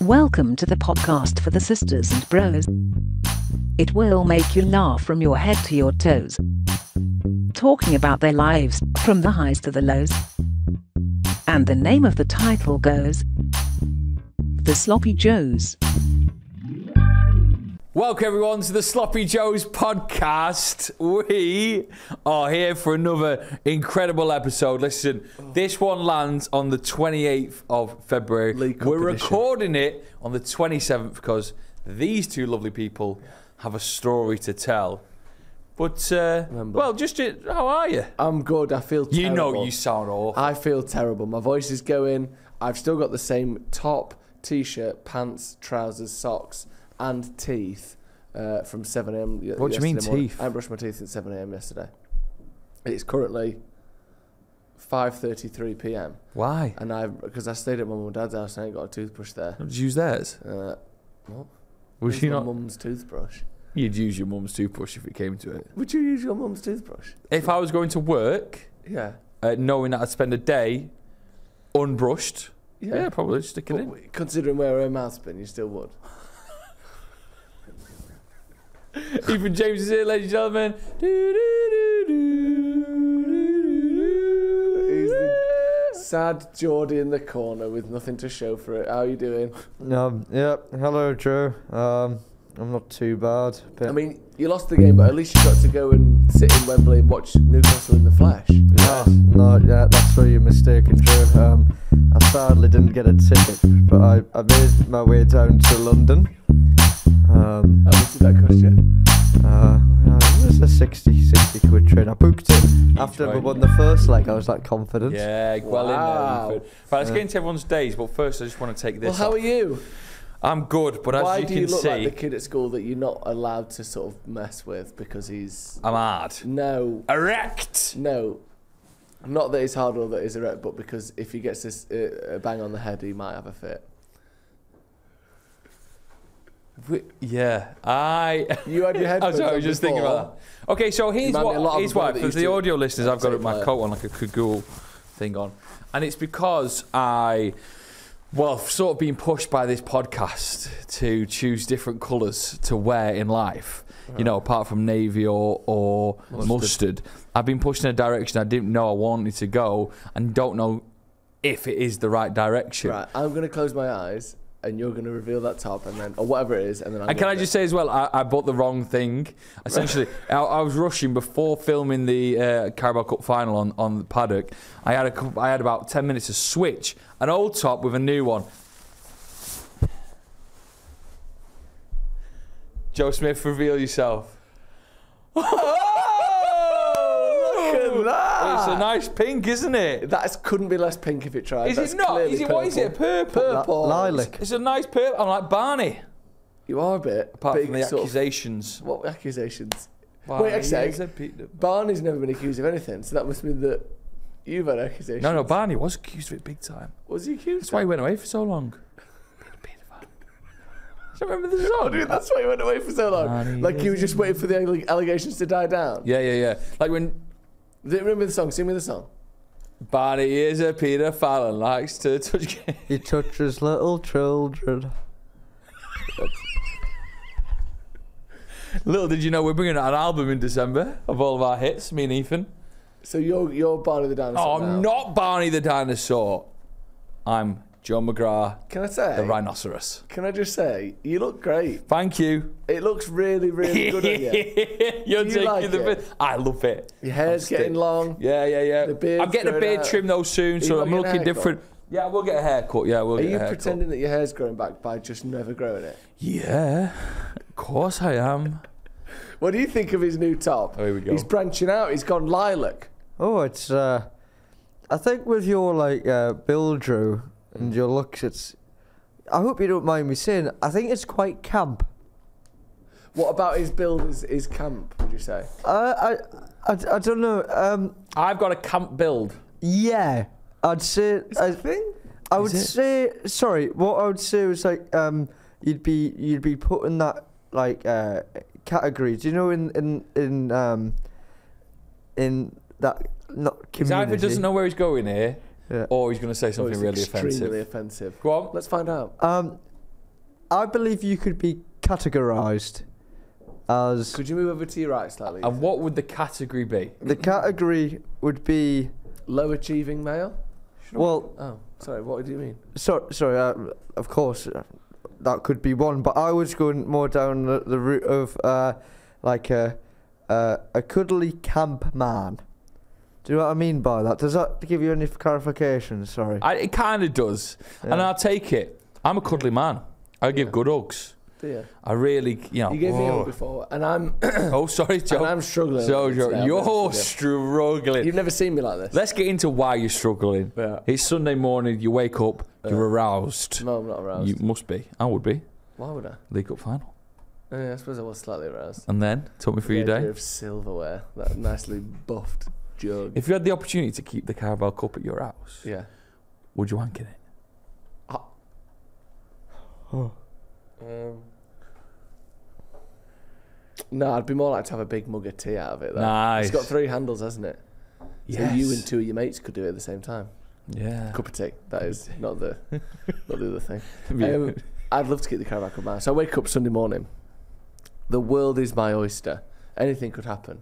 Welcome to the podcast for the sisters and bros. It will make you laugh from your head to your toes. Talking about their lives, from the highs to the lows. And the name of the title goes, The Sloppy Joes. Welcome everyone to the Sloppy Joes Podcast. We are here for another incredible episode. Listen, this one lands on the 28th of February. We're recording it on the 27th because these two lovely people have a story to tell. But, well, just, how are you? I'm good, I feel terrible. You know you sound awful. I feel terrible, my voice is going. I've still got the same top, t-shirt, pants, trousers, socks, and teeth from 7 a.m. What do you mean teeth? I brushed my teeth at 7 a.m. yesterday. It's currently 5:33 p.m. Why? And because I stayed at my mum and dad's house and I ain't got a toothbrush there. Did you use theirs? What? Was she not? My mum's toothbrush. You'd use your mum's toothbrush if it came to it. Would you use your mum's toothbrush? If I was going to work, yeah, knowing that I'd spend a day unbrushed, yeah probably stick it in. Considering where her mouth's been, you still would. Ethan James is here, ladies and gentlemen. He's the sad Geordie in the corner with nothing to show for it. How are you doing? Yeah, hello, Joe. I'm not too bad. I mean, you lost the game, but at least you got to go and sit in Wembley and watch Newcastle in the flesh. Yeah, that's where you're mistaken, Joe. I sadly didn't get a ticket, but I made my way down to London. How much did that cost you? It was a 60 quid trade. I booked it after we won the first leg. I was that confident. Yeah, well in there. Right, let's get into everyone's days, but first I just want to take this. Well, how are you? I'm good, but as you can see... Why do you look like the kid at school that you're not allowed to sort of mess with because he's... I'm hard. No. Erect! No. Not that he's hard or that he's erect, but because if he gets this bang on the head, he might have a fit. Yeah, you had your head. I was just thinking about that. Okay, so here's why. For the audio listeners, I've got my coat on, like a cagoule thing on, and it's because I've sort of been pushed by this podcast to choose different colours to wear in life. You know, apart from navy or mustard, I've been pushed in a direction I didn't know I wanted to go, and don't know if it is the right direction. Right, I'm gonna close my eyes. And you're going to reveal that top, and then, or whatever it is, and then. And can I just say as well, I bought the wrong thing. Essentially, I was rushing before filming the Carabao Cup final on the paddock. I had about 10 minutes to switch an old top with a new one. Joe Smith, reveal yourself. That. It's a nice pink, isn't it? That couldn't be less pink if it tried. Is it not? Is it, what is it? Purple. Lilac. It's a nice purple. I'm like Barney. You are a bit. Apart from the accusations. What accusations? Wait a second. Barney's never been accused of anything, so that must mean that you've had accusations. No, Barney was accused of it big time. Was he accused? That's why he went away for so long. Do you remember the song? Dude, that's why he went away for so long. Barney, like he was just waiting for the allegations to die down. Yeah. Like when. Do you remember the song? Sing me the song. Barney is a paedophile and likes to touch kids. He touches little children. Little did you know we're bringing out an album in December of all of our hits, me and Ethan. So you're Barney the Dinosaur. Oh, I'm not Barney the Dinosaur. I'm Joe McGrath. Can I say? The Rhinoceros. Can I just say, you look great. Thank you. It looks really, really good on you. You're taking like the bit. I love it. Your hair's getting long. Yeah. I'm getting a beard trim though soon, so I'm looking different. Yeah, we'll get a haircut. Yeah, we'll get a haircut. Are you pretending that your hair's growing back by just never growing it? Yeah, of course I am. What do you think of his new top? Oh, here we go. He's branching out. He's gone lilac. Oh, it's... I think with your build, Drew, and your looks, I hope you don't mind me saying, I think it's quite camp. What about his build is camp, would you say? I don't know. I've got a camp build. Yeah, I'd say... what I would say was you'd be put in that, category. Do you know in that, not community? Because Ivor doesn't know where he's going here. yeah. or he's going to say something really offensive. Go on. Let's find out. I believe you could be categorised as... Could you move over to your right slightly? And what would the category be? The category would be... Low achieving male? Well... Oh, sorry, what do you mean? Sorry, of course, that could be one, but I was going more down the route of, like, a cuddly camp man. Do you know what I mean by that? Does that give you any clarification? Sorry. It kind of does, yeah. And I'll take it. I'm a cuddly man. I give good hugs. Do you? I really, you know. You gave me a hug before, and I'm... oh, sorry, Joe. And I'm struggling. So you're struggling. You've never seen me like this. Let's get into why you're struggling. Yeah. It's Sunday morning, you wake up, you're aroused. No, I'm not aroused. You must be. I would be. Why would I? League Cup final. Yeah, I suppose I was slightly aroused. And then, talk me through your day. A bit of silverware, that nicely buffed jug. If you had the opportunity to keep the Carabao Cup at your house, yeah, would you wank in it? Oh. No, I'd be more like to have a big mug of tea out of it though. Nice. It's got 3 handles, hasn't it? Yes. So you and 2 of your mates could do it at the same time. Yeah. Cup of tea. That is not the not the other thing. I'd love to keep the Carabao Cup now. So I wake up Sunday morning. The world is my oyster. Anything could happen.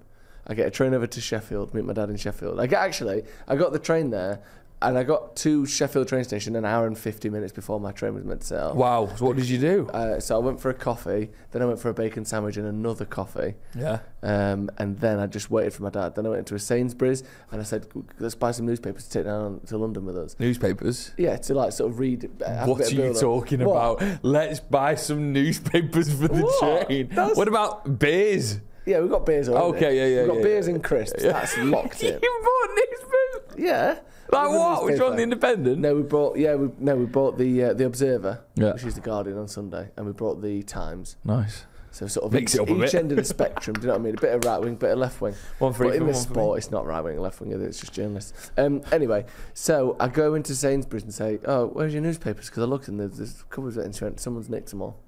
I get a train over to Sheffield, meet my dad in Sheffield. I got the train there. And I got to Sheffield train station an hour and 50 minutes before my train was meant to set off. Wow, so what did you do? So I went for a coffee, then I went for a bacon sandwich and another coffee. Yeah. And then I just waited for my dad. Then I went into a Sainsbury's and I said, let's buy some newspapers to take down to London with us. Newspapers? Yeah, to like sort of read. What are you talking about? Let's buy some newspapers for the train. What about beers? Yeah, we've got beers already. Okay, yeah, yeah. We've got beers and crisps. Yeah. That's locked in. You bought newspapers? Yeah. Like what? Which one? The Independent? No, we bought. Yeah, we bought the Observer, which is the Guardian on Sunday, and we brought the Times. Nice. So sort of mix it up a bit. Each end of the spectrum. Do you know what I mean? A bit of right wing, bit of left wing. One for each. In this sport, it's not right wing, left wing. It's just journalists. Anyway, so I go into Sainsbury's and say, "Oh, where's your newspapers?" Because I looked and there's covers of it, and she went, "Someone's nicked them all."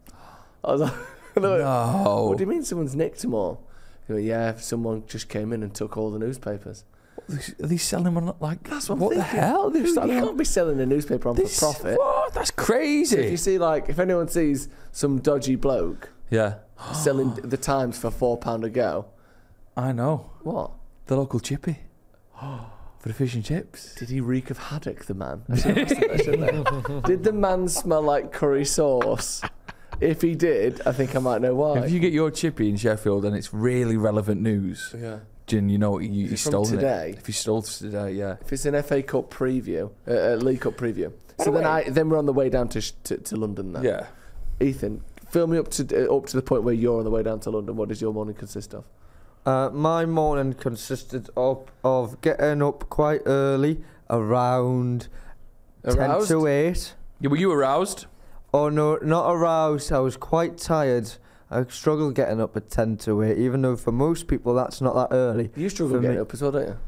I was like, "No." What do you mean someone's nicked them all? She went, "Yeah, someone just came in and took all the newspapers." Are they selling them on, like, that's what the hell? You can't be selling a newspaper on for profit. What? That's crazy. So if you see, like, if anyone sees some dodgy bloke selling the Times for £4 a go. I know. What? The local chippy. For the fish and chips. Did he reek of haddock, the man? I should have asked him that, shouldn't I? Did the man smell like curry sauce? If he did, I think I might know why. If you get your chippy in Sheffield and it's really relevant news. Yeah. Jin, you know, you stole today. If you stole today, yeah. If it's an FA Cup preview, League Cup preview. So then we're on the way down to London. Then. Yeah. Ethan, fill me up to the point where you're on the way down to London. What does your morning consist of? My morning consisted of getting up quite early, around 10 to 8. Yeah, were you aroused? Oh no, not aroused. I was quite tired. I struggle getting up at 10 to 8, even though for most people that's not that early. You struggle getting up as well, don't you?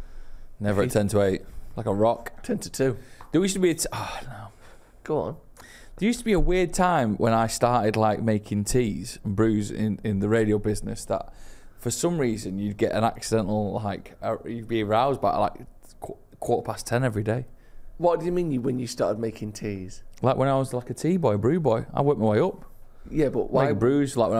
Never at 10 to 8. Like a rock. 10 to 2. There used to be a... Oh, no. Go on. There used to be a weird time when I started, like, making teas and brews in the radio business that for some reason you'd get an accidental, like... You'd be aroused by, like, quarter past 10 every day. What do you mean when you started making teas? Like, when I was, like, a tea boy, brew boy. I worked my way up. Yeah, but why brews? Like when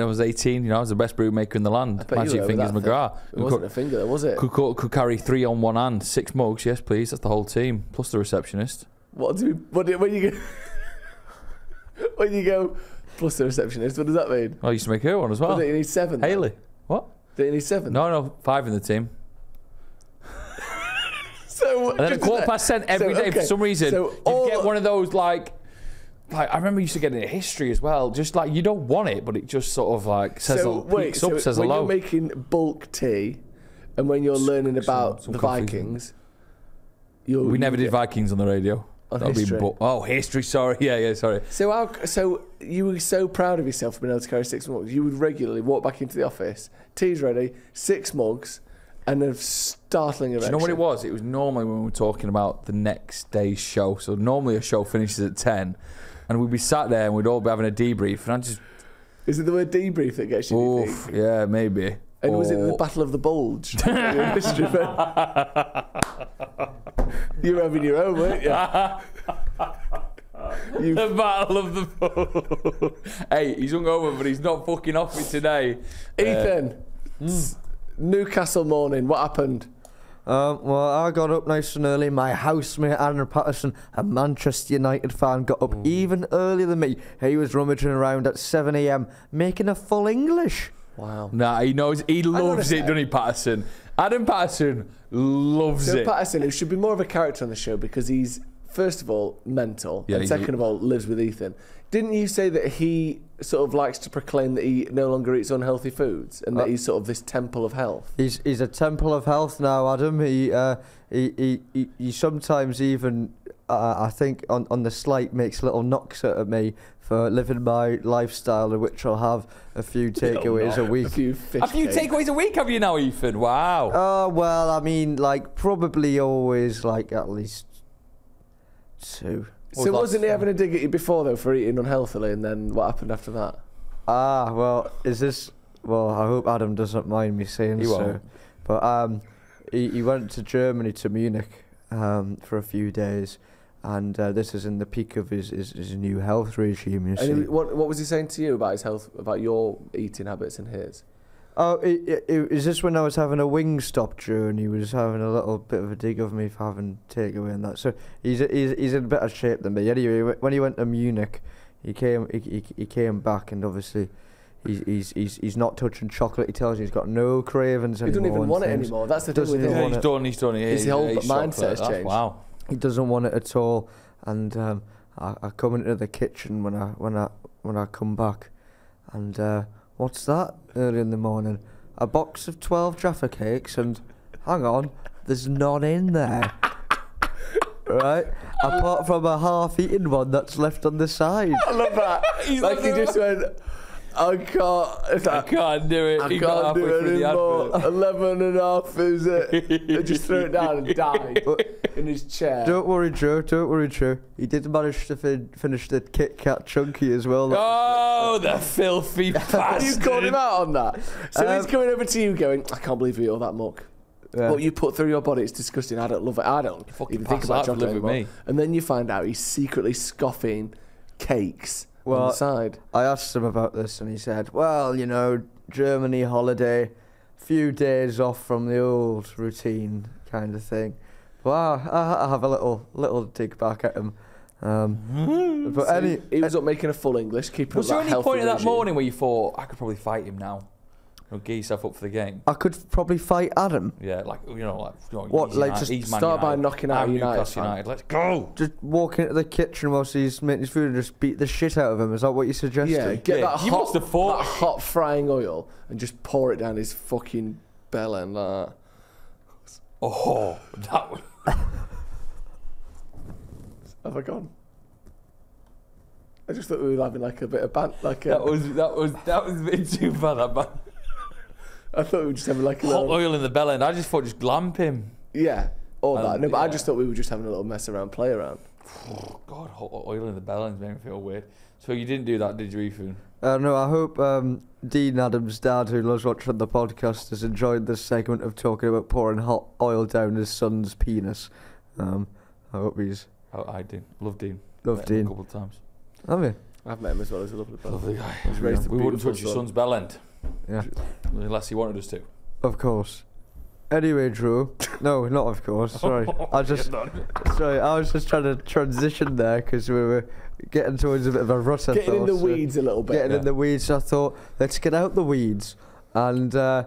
I was 18, you know, I was the best brew maker in the land. Magic Fingers McGrath. It wasn't a finger, was it? Could carry 3 on one hand, 6 mugs. Yes, please. That's the whole team plus the receptionist. When you go? When you go plus the receptionist, what does that mean? I used to make her one as well. Didn't you need 7? Haley, what? Didn't you need 7? No, 5 in the team. So and then a quarter past 10 every day for some reason. So you get one of those like. Like, I remember you used to get into history as well. Just like, you don't want it, but it just sort of like says a lot. When you're making bulk tea and when you're learning about some the Vikings, we never did Vikings on the radio. That'll be history. Sorry, yeah, sorry. So you were so proud of yourself for being able to carry 6 mugs. You would regularly walk back into the office, tea's ready, 6 mugs, and a startling event. Do you know what it was? It was normally when we were talking about the next day's show. So normally a show finishes at 10. And we'd be sat there and we'd all be having a debrief. And I just. Is it the word debrief that gets you? Oof, yeah, maybe. And was it the Battle of the Bulge? You're having your own, weren't you? The battle of the pool. Hey, he's hungover, but he's not fucking off it today. Ethan, Newcastle morning, what happened? Well, I got up nice and early. My housemate, Adam Patterson, a Manchester United fan, got up even earlier than me. He was rummaging around at 7 a.m, making a full English. Wow. Nah, he knows, he loves it, doesn't he, Patterson? Adam Patterson loves it. Adam Patterson, who should be more of a character on the show because he's, first of all, mental, and second of all, lives with Ethan. Didn't you say that he sort of likes to proclaim that he no longer eats unhealthy foods and that he's sort of this temple of health? He's a temple of health now, Adam. He sometimes even, I think, on the slight makes little knocks at me for living my lifestyle, in which I'll have a few takeaways a week. A few takeaways a week have you now, Ethan? Wow. Well, I mean, like, probably always, like, at least two. So wasn't he having a dig at you before, though, for eating unhealthily, and then what happened after that? Ah, well, is this... Well, I hope Adam doesn't mind me saying so. But he went to Germany, to Munich, for a few days, and this is in the peak of his new health regime, you see. What was he saying to you about his health, about your eating habits and his? Oh, is this when I was having a Wingstop, Drew, and he was having a little bit of a dig of me for having takeaway and that? So he's in better shape than me. Anyway, when he went to Munich, he came back, and obviously he's not touching chocolate. He tells you he's got no cravings anymore. He doesn't even want it anymore. That's the thing with him. He's done it. His whole mindset has changed. Wow. He doesn't want it at all. And I come into the kitchen when I come back, and. What's that? Early in the morning, a box of 12 Jaffa Cakes, and hang on, there's none in there, right? Apart from a half-eaten one that's left on the side. I love that. Like he just went, I can't do it. I can't do it anymore. 11 and a half, is it? They just threw it down and died in his chair. Don't worry, Joe. Don't worry, Joe. He did manage to finish the Kit Kat chunky as well. Oh, the filthy bastard. You called him out on that. So he's coming over to you going, I can't believe you all that muck. Yeah. What you put through your body, it's disgusting. I don't love it. I don't even think about chocolate anymore. And then you find out he's secretly scoffing cakes. Well, I asked him about this, and he said, well, you know, Germany holiday, few days off from the old routine kind of thing. But I have a little dig back at him. But so he was up making a full English, keeping up that healthy. Was there any point in that morning where you thought, I could probably fight him now? Or get yourself up for the game? I could probably fight Adam. Yeah, like, you know, what, like just start by knocking out United. Let's go! Just walk into the kitchen whilst he's making his food and just beat the shit out of him. Is that what you suggested? Yeah, get that hot frying oil and just pour it down his fucking belly and like that. Oh, that was... Have I gone? I just thought we were having like a bit of that was a bit too bad, that man. I thought we were just having like a little... Hot oil in the bell end. I just thought just glamp him. Yeah, all that. No, but I just thought we were just having a little mess around, play around. Oh, God, hot oil in the bell end made me feel weird. So you didn't do that, did you, Ethan? No, I hope Dean, Adam's dad, who loves watching the podcast, has enjoyed this segment of talking about pouring hot oil down his son's penis. I hope he's... Oh, I do. Love Dean. Love Dean. Met him a couple of times. Have you? I've met him as well. He's a lovely guy. Lovely guy. We wouldn't touch your son's bell end. Yeah. Unless he wanted us to. Of course. Anyway, Drew. No, not of course. Sorry. I was just trying to transition there because we were getting towards a bit of a rut. Getting in the weeds a little bit. Getting in the weeds. I thought, let's get out the weeds. And I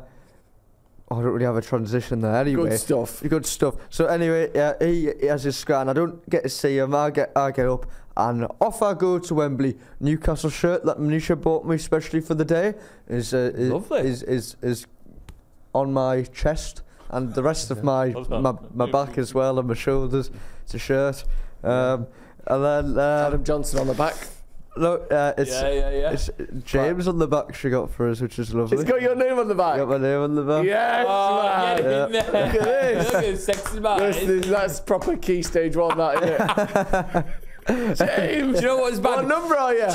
don't really have a transition there. Anyway. Good stuff. Good stuff. So anyway, he has his scan. I don't get to see him. I get up. And off I go to Wembley. Newcastle shirt that Manisha bought me especially for the day is on my chest and the rest of my back as well, and my shoulders. It's a shirt. And then Adam Johnson on the back. Look, it's James on the back she got for us, which is lovely. It's got your name on the back. Got my name on the back. Yes, man. Look at this. Look at sexy man. That's proper key stage one, that, isn't it? James, do you know what's bad? What number are you?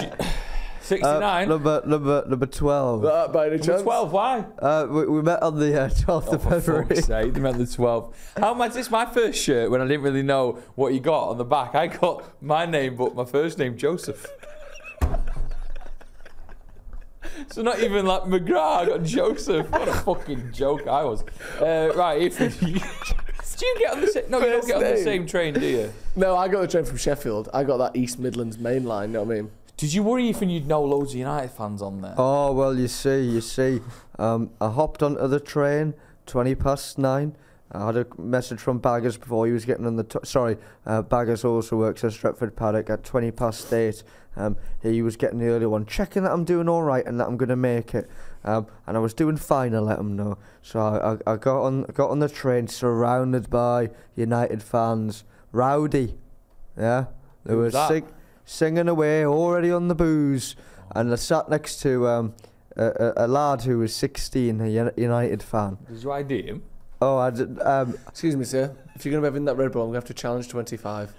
69. Number 12. By any chance? Number 12. Why? We met on the 12th of February. For fuck's sake, they met the 12th. How much? This is my first shirt when I didn't really know what you got on the back. I got my name, but my first name Joseph. So not even like McGrath, I got Joseph. What a fucking joke I was. Right, Ethan, do you get on the same? No, you don't get on the same train, do you? No, I got the train from Sheffield. I got that East Midlands main line. You know what I mean? Did you worry, Ethan, you'd know loads of United fans on there? Oh well, you see, I hopped onto the train 9:20. I had a message from Baggers before he was getting on the... Baggers also works at Stretford Paddock at 8:20. He was getting the early one, checking that I'm doing all right and that I'm going to make it. And I was doing fine, I let him know. So I got on the train surrounded by United fans. Rowdy. Yeah. They were singing away, already on the booze. And I sat next to a lad who was 16, a United fan. Did you ID him? Oh, I did, excuse me, sir. If you're going to be having that Red Bull, I'm going to have to challenge 25.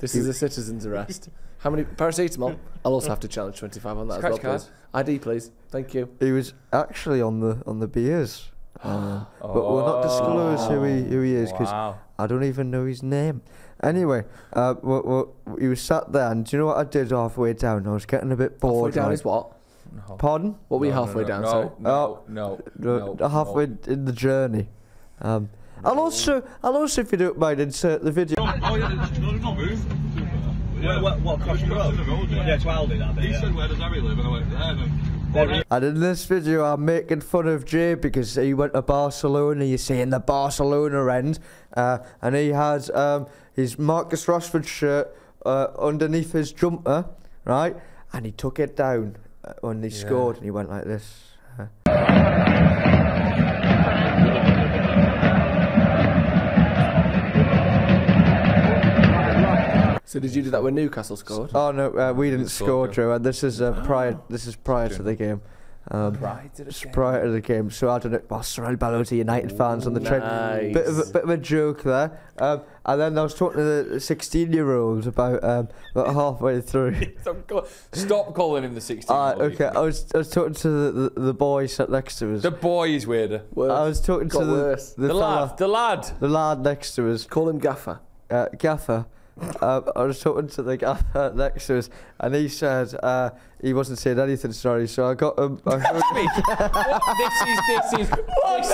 This is a citizen's arrest. How many? Paracetamol? I'll also have to challenge 25 on that as well, please. ID, please. Thank you. He was actually on the beers. But we'll not disclose who he is, because I don't even know his name. Anyway, he was sat there, and do you know what I did halfway down? I was getting a bit bored. Halfway down is what? No. Pardon? What were you halfway down, sir? No. Halfway in the journey. I'll also, if you don't mind, insert the video. Oh yeah, not move. What Cross Road? Yeah, it's Aldi that bit. He said, "Where does Harry live?" And I went, "There." And in this video, I'm making fun of Jay because he went to Barcelona. You see, in the Barcelona end, and he had his Marcus Rashford shirt underneath his jumper, right? And he took it down when he scored, and he went like this. So did you do that when Newcastle scored? Oh no, we didn't score, Drew. And this is prior to the game. Prior to the game. So I don't know. Well, surrounded by loads of United fans on the train. Bit of a joke there. And then I was talking to the 16-year-old about halfway through. Stop calling him the 16-year-old. Okay, I was talking to the boy sat next to us. The boy is weirder. I was talking to the lad next to us. Call him Gaffer. Gaffer. I was talking to the guy next to us, and he said he wasn't saying anything. Sorry, so I got him. This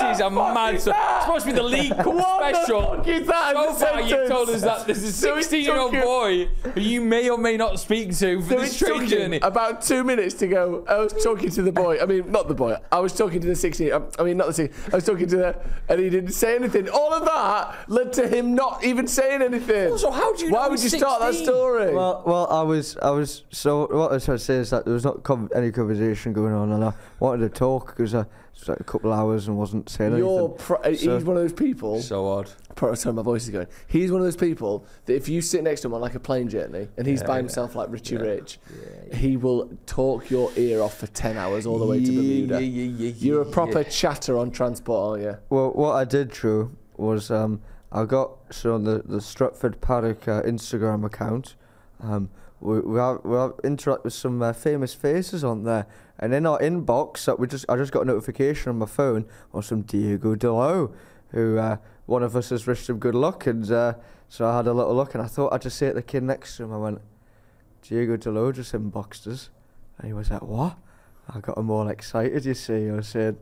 is a mad. It's supposed to be the League Cup special. What the fuck is that? So far, you told us that this is a 16-year-old boy who you may or may not speak to for this train journey. About 2 minutes to go, I was talking to the boy. I mean, not the boy. I was talking to the 16. I mean, not the 16. I was talking to the, and he didn't say anything. All of that led to him not even saying anything. Also, how do you? Why would you start that story? Well, I was. So what I was trying to say is that there was not any conversation going on, and I wanted to talk because I was like a couple of hours and wasn't saying anything. He's one of those people. So odd. Sorry, my voice is going. He's one of those people that if you sit next to him on like a plane journey and he's by himself like Richie Rich, he will talk your ear off for 10 hours all the way to Bermuda. You're a proper chatter on transport, aren't you? Well, what I did, Drew, was I got on the Stretford Paddock Instagram account. We interact with some famous faces on there, and in our inbox that I just got a notification on my phone of some Diego Delo, who one of us has wished him good luck, and so I had a little look, and I thought I'd just say to the kid next to him, I went, "Diego Delo just inboxed us," and he was like, "What?" I got him all excited. You see, I was saying,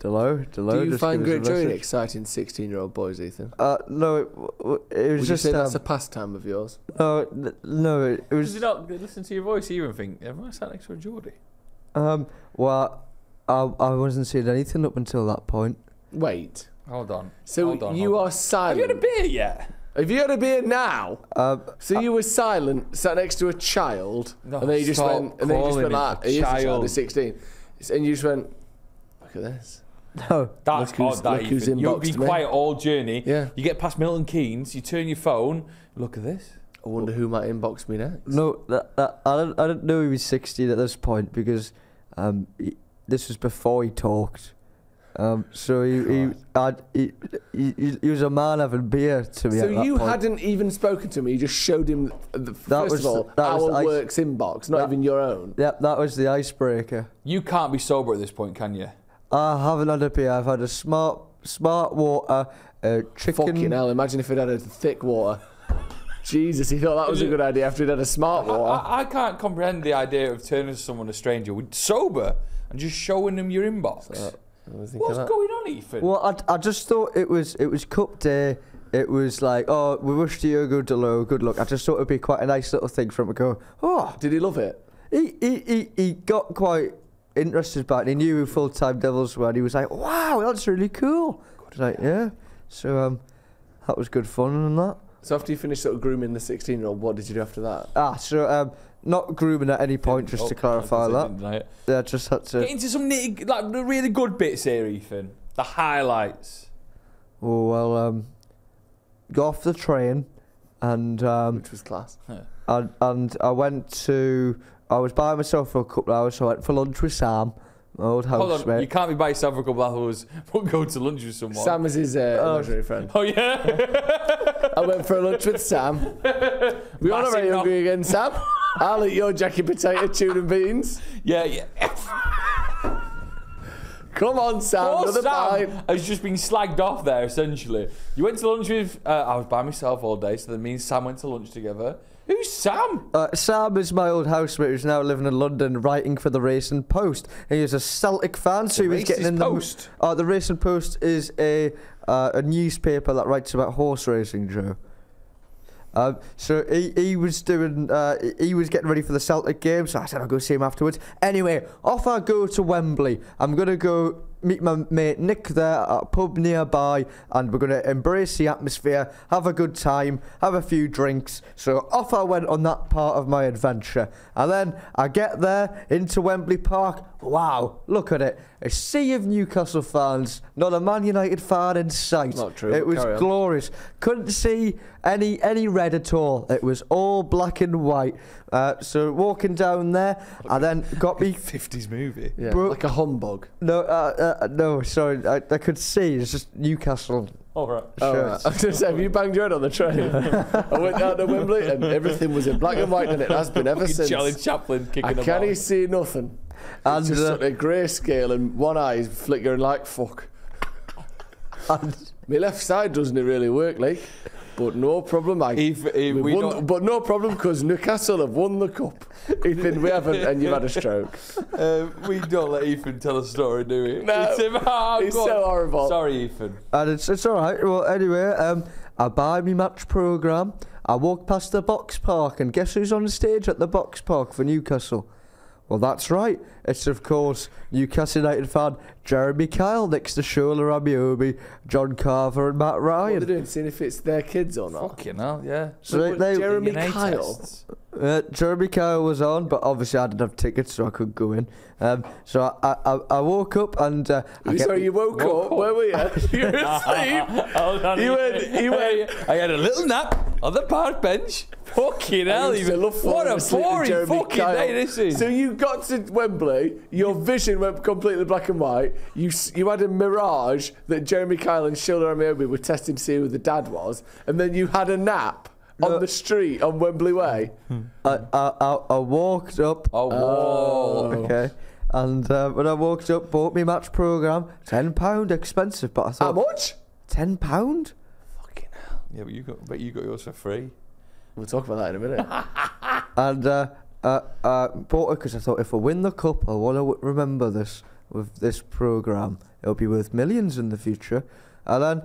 "Delo." Do you find great joy in exciting 16-year-old boys, Ethan? No, it was just. Would you say that's a pastime of yours? No, it was. Did you not listen to your voice even think, "Am I sat next to a Geordie?" Well, I wasn't saying anything up until that point. Wait. Hold on. So you are silent. Have you had a beer yet? Have you had a beer now? So you were silent, sat next to a child, and then you just went, like, "He's a child of 16," and you just went, "Look at this." No, that's odd. You've been quiet all journey. Yeah. You get past Milton Keynes, you turn your phone. Look at this. I wonder who might inbox me next. No, I don't know. He was 16 at this point because this was before he talked. So he was a man having beer to me. So at that you point. Hadn't even spoken to him. You just showed him the, first of all, our works inbox, not even your own. Yep, that was the icebreaker. You can't be sober at this point, can you? I haven't had a beer. I've had a smart water, chicken. Fucking hell! Imagine if he'd had a thick water. Jesus, he thought that was a good idea after he'd had a smart water. I can't comprehend the idea of turning to someone, a stranger, sober, and just showing them your inbox. So, what's going on, Ethan? Well, I just thought it was cup day. It was like, oh, we wish Diego Delo good luck. I just thought it'd be quite a nice little thing for him to go. Oh, did he love it? He got quite interested back. He knew who full-time Devils were. And he was like, wow, that's really cool. I was like, yeah. So that was good fun and that. So after you finished sort of grooming the 16-year-old, what did you do after that? Not grooming at any point, just to clarify that. Yeah, I just had to... Get into some nitty, like, the really good bits here, Ethan. The highlights. Oh, well, got off the train and... which was class. Yeah. And I went to... I was by myself for a couple of hours, so I went for lunch with Sam, my old housemate. You can't be by yourself for a couple of hours, but go to lunch with someone. Sam is his luxury friend. Oh, yeah? I went for a lunch with Sam. We're all very hungry again, Sam. I'll eat your jacket potato, tuna and beans. Yeah, yeah. Come on, Sam. Oh, Sam has just been slagged off there, essentially. You went to lunch with... I was by myself all day, so that means Sam went to lunch together. Who's Sam? Sam is my old housemate who's now living in London, writing for the Racing Post. He is a Celtic fan, so he was getting in the... Post? The Racing Post is a newspaper that writes about horse racing, Joe. So he was doing, he was getting ready for the Celtic game, so I said I'll go see him afterwards. Anyway, off I go to Wembley. I'm going to go meet my mate Nick there at a pub nearby, and we're going to embrace the atmosphere, have a good time, have a few drinks. So off I went on that part of my adventure. And then I get there into Wembley Park. Wow, look at it. A sea of Newcastle fans, not a Man United fan in sight. Not true. It was glorious. Couldn't see any red at all. It was all black and white. So walking down there, I then got me... 50s movie. Yeah, like a humbug. No, no, sorry. I could see. It's just Newcastle. All right. Shirts. I was going to say, have you banged your head on the train? I went down to Wembley and everything was in black and white, and it has been ever since. Charlie Chaplin kicking about. I can't see nothing. And just sort of grayscale, and one eye is flickering like fuck. My left side doesn't really work, like, but no problem. But no problem, because Newcastle have won the cup. Ethan, we haven't, and you've had a stroke. We don't let Ethan tell a story, do we? No, it's so horrible. Sorry, Ethan. And it's all right. Well, anyway, I buy me match program. I walk past the Box Park, and guess who's on stage at the Box Park for Newcastle? Well, that's right. It's, of course, Newcastle United fan Jeremy Kyle next to Shola Amiobi, John Carver and Matt Ryan. What are they doing? Seeing if it's their kids or not? Fucking hell, yeah. So Jeremy Kyle? Jeremy Kyle was on, but obviously I didn't have tickets, so I couldn't go in. So I woke up and... Sorry, you woke up? Where were you? You were asleep. I had a little nap on the park bench. Fucking hell, what a boring fucking day this is. So you got to Wembley, your vision went completely black and white, you had a mirage that Jeremy Kyle and Shola Amiobi were testing to see who the dad was, and then you had a nap on the street on Wembley Way. I walked up. Oh, okay. And when I walked up, bought me match programme, £10, expensive, but I thought... How much? £10? Fucking hell. Yeah, but you got yours for free. We'll talk about that in a minute. And bought it because I thought, if I win the cup, I want to remember this with this programme. It'll be worth millions in the future. And then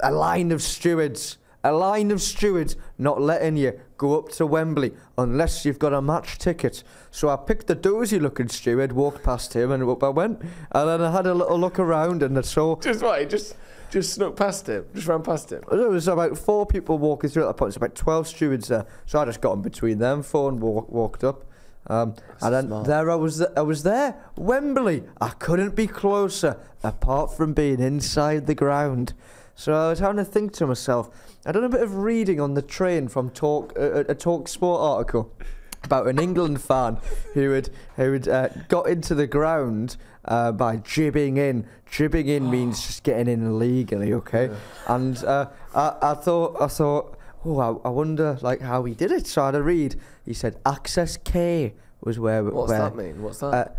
a line of stewards not letting you go up to Wembley unless you've got a match ticket. So I picked the dozy-looking steward, walked past him, and up I went. And then I had a little look around, and I saw... Just snuck past him, just ran past him. There was about 4 people walking through at that point. There's about 12 stewards there, so I just got in between them, 4, and walked up. And then there I was there, Wembley. I couldn't be closer, apart from being inside the ground. So I was having to think to myself. I'd done a bit of reading on the train from a Talk Sport article. about an England fan who had got into the ground by jibbing in. Jibbing in means just getting in illegally, okay? Yeah. And I thought, oh, I wonder like how he did it. So I had a read. He said access K was where. What's that mean? What's that?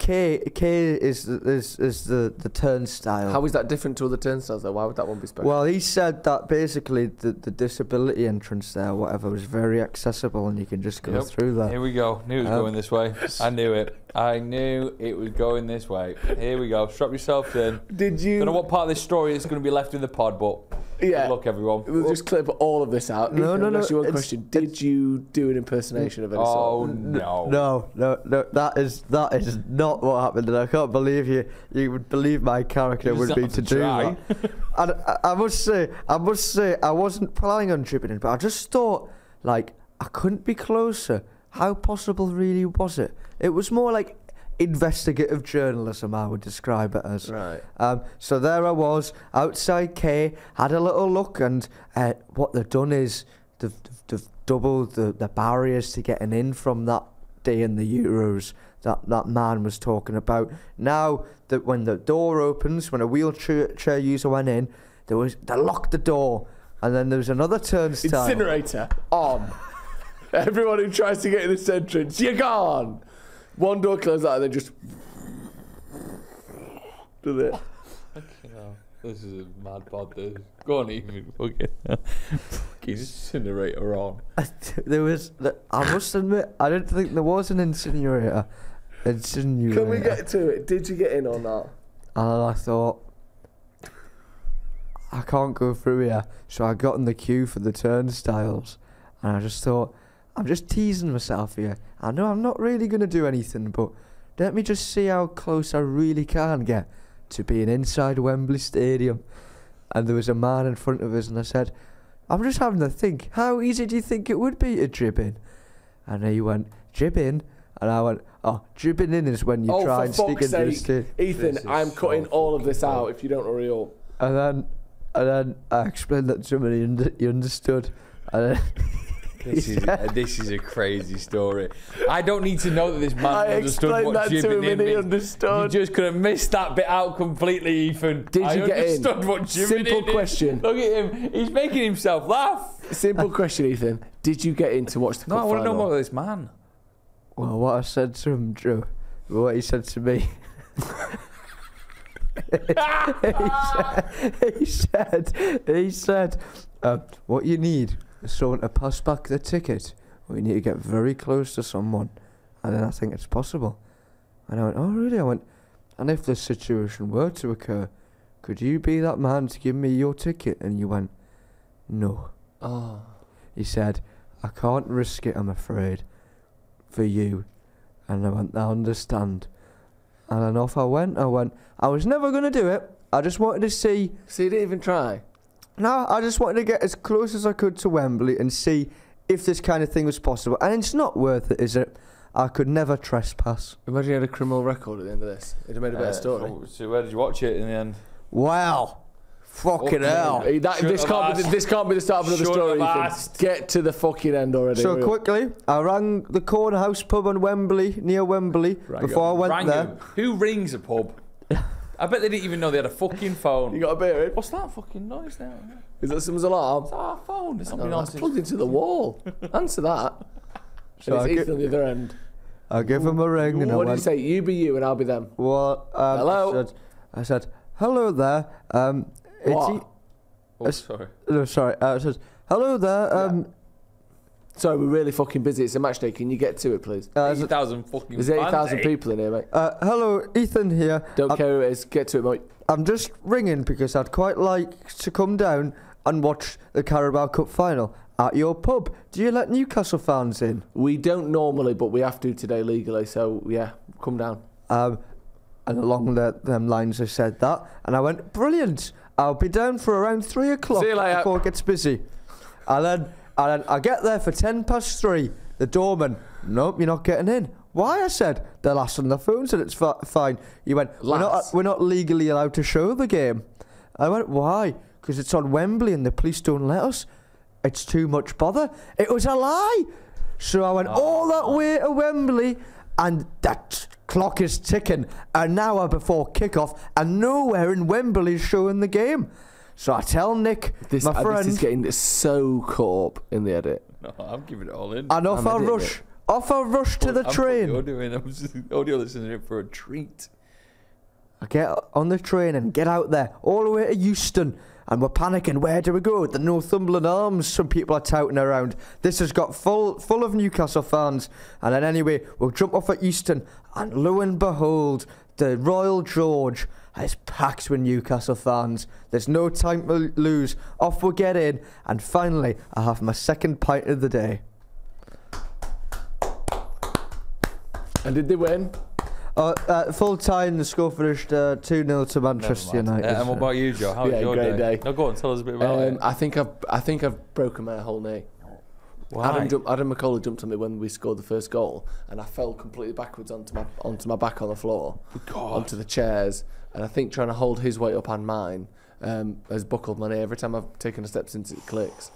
K is the turnstile. How is that different to other turnstiles though? Why would that one be special? Well, he said that basically the disability entrance there, or whatever, was very accessible and you can just go through there. Here we go. Knew it was going this way. I knew it. I knew it was going this way. Here we go. Strap yourself in. Did you? Don't know what part of this story is going to be left in the pod, but yeah. Good luck, everyone. We'll just clip all of this out. No. One question: did you do an impersonation of any sort? Oh no. No. That is not what happened, and I can't believe you would believe my character would be to do that. And I must say, I wasn't planning on tripping in, but I just thought, like, I couldn't be closer. How possible really was it? It was more like investigative journalism, I would describe it as. Right. So there I was, outside K, had a little look, and what they've done is they've doubled the barriers to getting in from that day in the Euros that man was talking about. Now, that when the door opens, when a wheelchair user went in, they locked the door, and then there was another turnstile. Incinerator. On. Everyone who tries to get in this entrance, you're gone! One door closes out and they just do it. This is a mad pod, dude. Go on, even fucking incinerator on. I must admit, I didn't think there was an incinerator. Can we get to it? Did you get in or not? And I thought, I can't go through here. So I got in the queue for the turnstiles. And I just thought, I'm just teasing myself here. I know I'm not really going to do anything, but let me just see how close I really can get to being inside Wembley Stadium. And there was a man in front of us, and I said, I'm just having to think, how easy do you think it would be to jib in? And he went, jib in? And I went, oh, jibbing in is when you try and sneak into the stadium. Ethan, I'm cutting all of this out if you don't already all. And then I explained that to somebody, and he understood. And then This is a crazy story. I don't need to know that this man understood what jibbing in means. You just could have missed that bit out completely, Ethan. Did you get in? What jibbing Simple in question. Is. Look at him. He's making himself laugh. Simple question, Ethan. Did you get in to watch the cup final? I want to know more about this man. Well, what I said to him, Drew, what he said to me. He said, what you need. So to pass back the ticket, we need to get very close to someone, and then I think it's possible. And I went, oh really? I went, and if this situation were to occur, could you be that man to give me your ticket? And you went, no. Oh. He said, I can't risk it, I'm afraid, for you. And I went, I understand. And then off I went. I was never going to do it. I just wanted to see. So you didn't even try? No, I just wanted to get as close as I could to Wembley and see if this kind of thing was possible. And it's not worth it, is it? I could never trespass. Imagine you had a criminal record at the end of this. It'd have made a better story. So where did you watch it in the end? Wow. Fucking hell. This can't be the start of another story. Get to the fucking end already. So quickly, I rang the Corner House pub on Wembley, near Wembley, before I went there. Who rings a pub? I bet they didn't even know they had a fucking phone. You got a beer in? What's that fucking noise now? Is that someone's alarm? It's our phone. It's plugged into the wall. Answer that. So it's Ethan on the other end. I give him a ring. What did you say? You be you and I'll be them. Well, hello. I said, hello there. What? Oh, sorry. No, sorry. I said, hello there. Yeah. Sorry, we're really fucking busy. It's a match day. Can you get to it, please? 80,000 fucking. There's 80,000 people in here, mate. Hello, Ethan here. Don't care who it is. Get to it, mate. I'm just ringing because I'd quite like to come down and watch the Carabao Cup final at your pub. Do you let Newcastle fans in? We don't normally, but we have to today legally. So yeah, come down. And along them lines, I said that, and I went, brilliant. I'll be down for around 3 o'clock before it gets busy. And then I get there for 3:10. The doorman, nope, you're not getting in. Why? I said, the lass on the phone said it's fine. You went, we're not legally allowed to show the game. I went, why? Because it's on Wembley and the police don't let us. It's too much bother. It was a lie. So I went all that way to Wembley, and that clock is ticking an hour before kickoff, and nowhere in Wembley is showing the game. So I tell Nick, this, my friend, this is getting so caught up in the edit. No, I'm giving it all in. And off I rush. Off I rush to the train. I'm just audio listening in for a treat. I get on the train and get out there, all the way to Euston, and we're panicking. Where do we go? The Northumberland Arms, some people are touting around. This has got full of Newcastle fans. And then anyway, we'll jump off at Euston, and lo and behold, the Royal George is packed with Newcastle fans. There's no time to lose. Off we get in, and finally, I have my second pint of the day. And did they win? Full time, the score finished 2-0 to Manchester United. And what about you, Joe? How was your day? No, go on, tell us a bit about it. I think I've broken my whole knee. Why? Adam McCullough jumped on me when we scored the first goal, and I fell completely backwards onto my back on the floor, onto the chairs, and I think trying to hold his weight up and mine has buckled my knee. Every time I've taken a step since it clicks.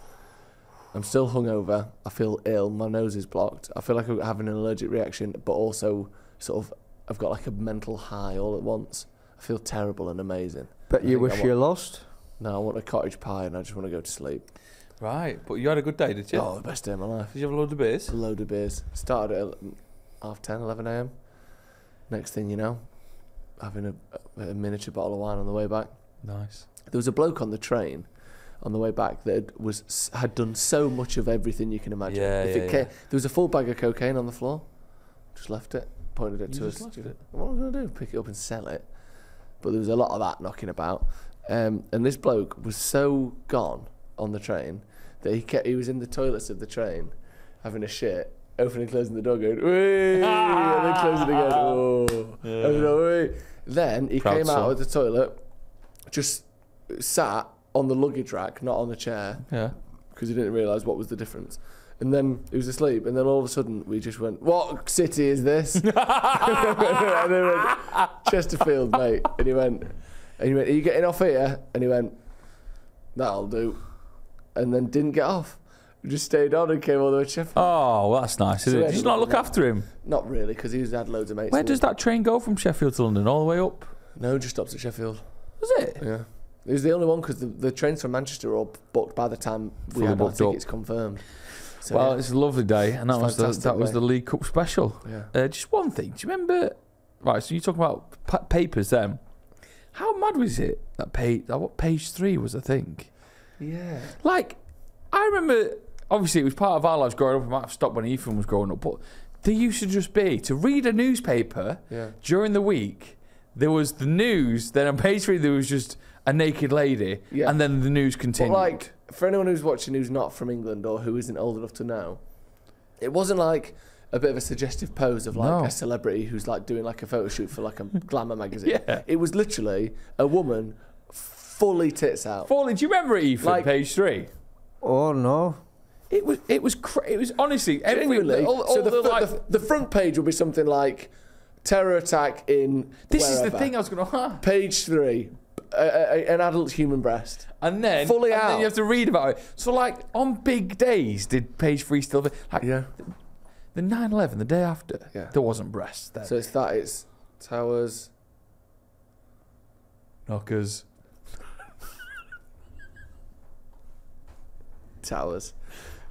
I'm still hungover. I feel ill. My nose is blocked. I feel like I'm having an allergic reaction, but also sort of. I've got like a mental high all at once. I feel terrible and amazing. But you wish you lost? No, I want a cottage pie and I just want to go to sleep. Right, but you had a good day, did you? Oh, the best day of my life. Did you have a load of beers? A load of beers. Started at 10, 11 a.m. Next thing you know, having a miniature bottle of wine on the way back. Nice. There was a bloke on the train on the way back that had done so much of everything you can imagine. Yeah. There was a full bag of cocaine on the floor. Just left it. Pointed it to us. What am I going to do? Pick it up and sell it? But there was a lot of that knocking about, and this bloke was so gone on the train that he was in the toilets of the train having a shit, opening and closing the door, going wee, and then closing again. Oh, yeah. Opening, wee. Then he came out of the toilet, just sat on the luggage rack, not on the chair, because he didn't realise what was the difference. And then he was asleep, and then all of a sudden we just went, "What city is this?" And they went, "Chesterfield, mate." And he went, "Are you getting off here?" And he went, "That'll do." And then didn't get off. We just stayed on and came all the way to Sheffield. Oh, well, that's nice, isn't it? Just not look after him. Not really, because he's had loads of mates. Where does that train go from Sheffield to London? All the way up? No, just stops at Sheffield. Was it? Yeah. It was the only one because the trains from Manchester were all booked by the time we had our tickets confirmed. So, well, yeah. It's a lovely day, and that was the League Cup special. Yeah. Just one thing, do you remember? Right, so you talk about papers then. How mad was it that page 3 was, I think? Yeah. Like, I remember. Obviously, it was part of our lives growing up. I might have stopped when Ethan was growing up, but there used to just be to read a newspaper during the week. There was the news, then on page 3 there was just a naked lady, and then the news continued. But like, for anyone who's watching who's not from England or who isn't old enough to know, it wasn't like a bit of a suggestive pose of like a celebrity who's like doing like a photo shoot for like a glamour magazine. Yeah. It was literally a woman fully tits out. Fully. Do you remember it, Ethan? Like, page 3. Oh no. It was honestly genuinely. The front page would be something like terror attack in. This wherever. Is the thing I was going to. Page 3. An adult human breast, and then fully out. And then you have to read about it. So, like on big days, did page 3 still? Be, like, the 9/11, the day after, there wasn't breasts. Then. So it's that. It's towers, knockers, towers.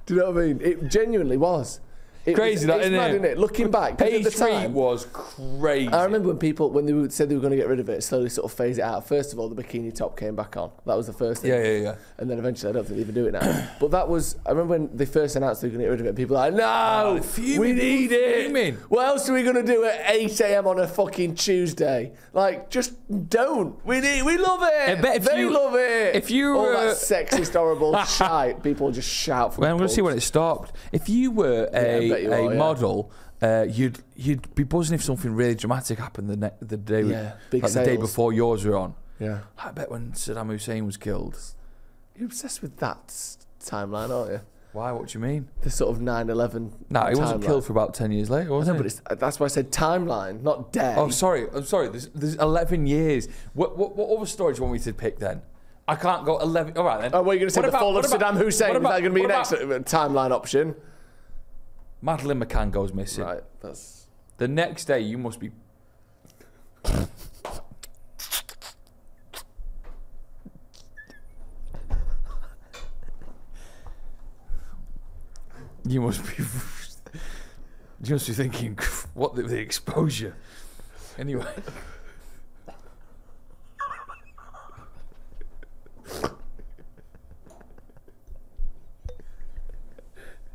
Do you know what I mean? It genuinely was. It crazy, that isn't mad, it? Isn't it? Looking back, page 3 was crazy. I remember when they said they were going to get rid of it, slowly sort of phase it out. First of all, the bikini top came back on. That was the first thing. Yeah. And then eventually, I don't think they even do it now. But that was, I remember when they first announced they were going to get rid of it. And people were like, no, we need it. What else are we going to do at 8 a.m. on a fucking Tuesday? Like, just don't. We love it. They love it. If you were all that sexist, horrible shite, people just shout. Well, I'm going to see when it stopped. If you were a model, you'd be buzzing if something really dramatic happened the day like the day before yours were on. Yeah, I bet when Saddam Hussein was killed. You're obsessed with that timeline, aren't you? Why? What do you mean? The sort of 9/11. No, he wasn't killed for about 10 years later, was it? No, but that's why I said timeline, not day. Oh, sorry, I'm sorry. There's 11 years. What other stories do you want me to pick then? I can't go 11. All right then. Oh, well, you're going to say the fall of Saddam Hussein? Is that going to be next timeline option? Madeleine McCann goes missing. Right, that's... The next day, you must be... you must be... you must be thinking, what the exposure? Anyway...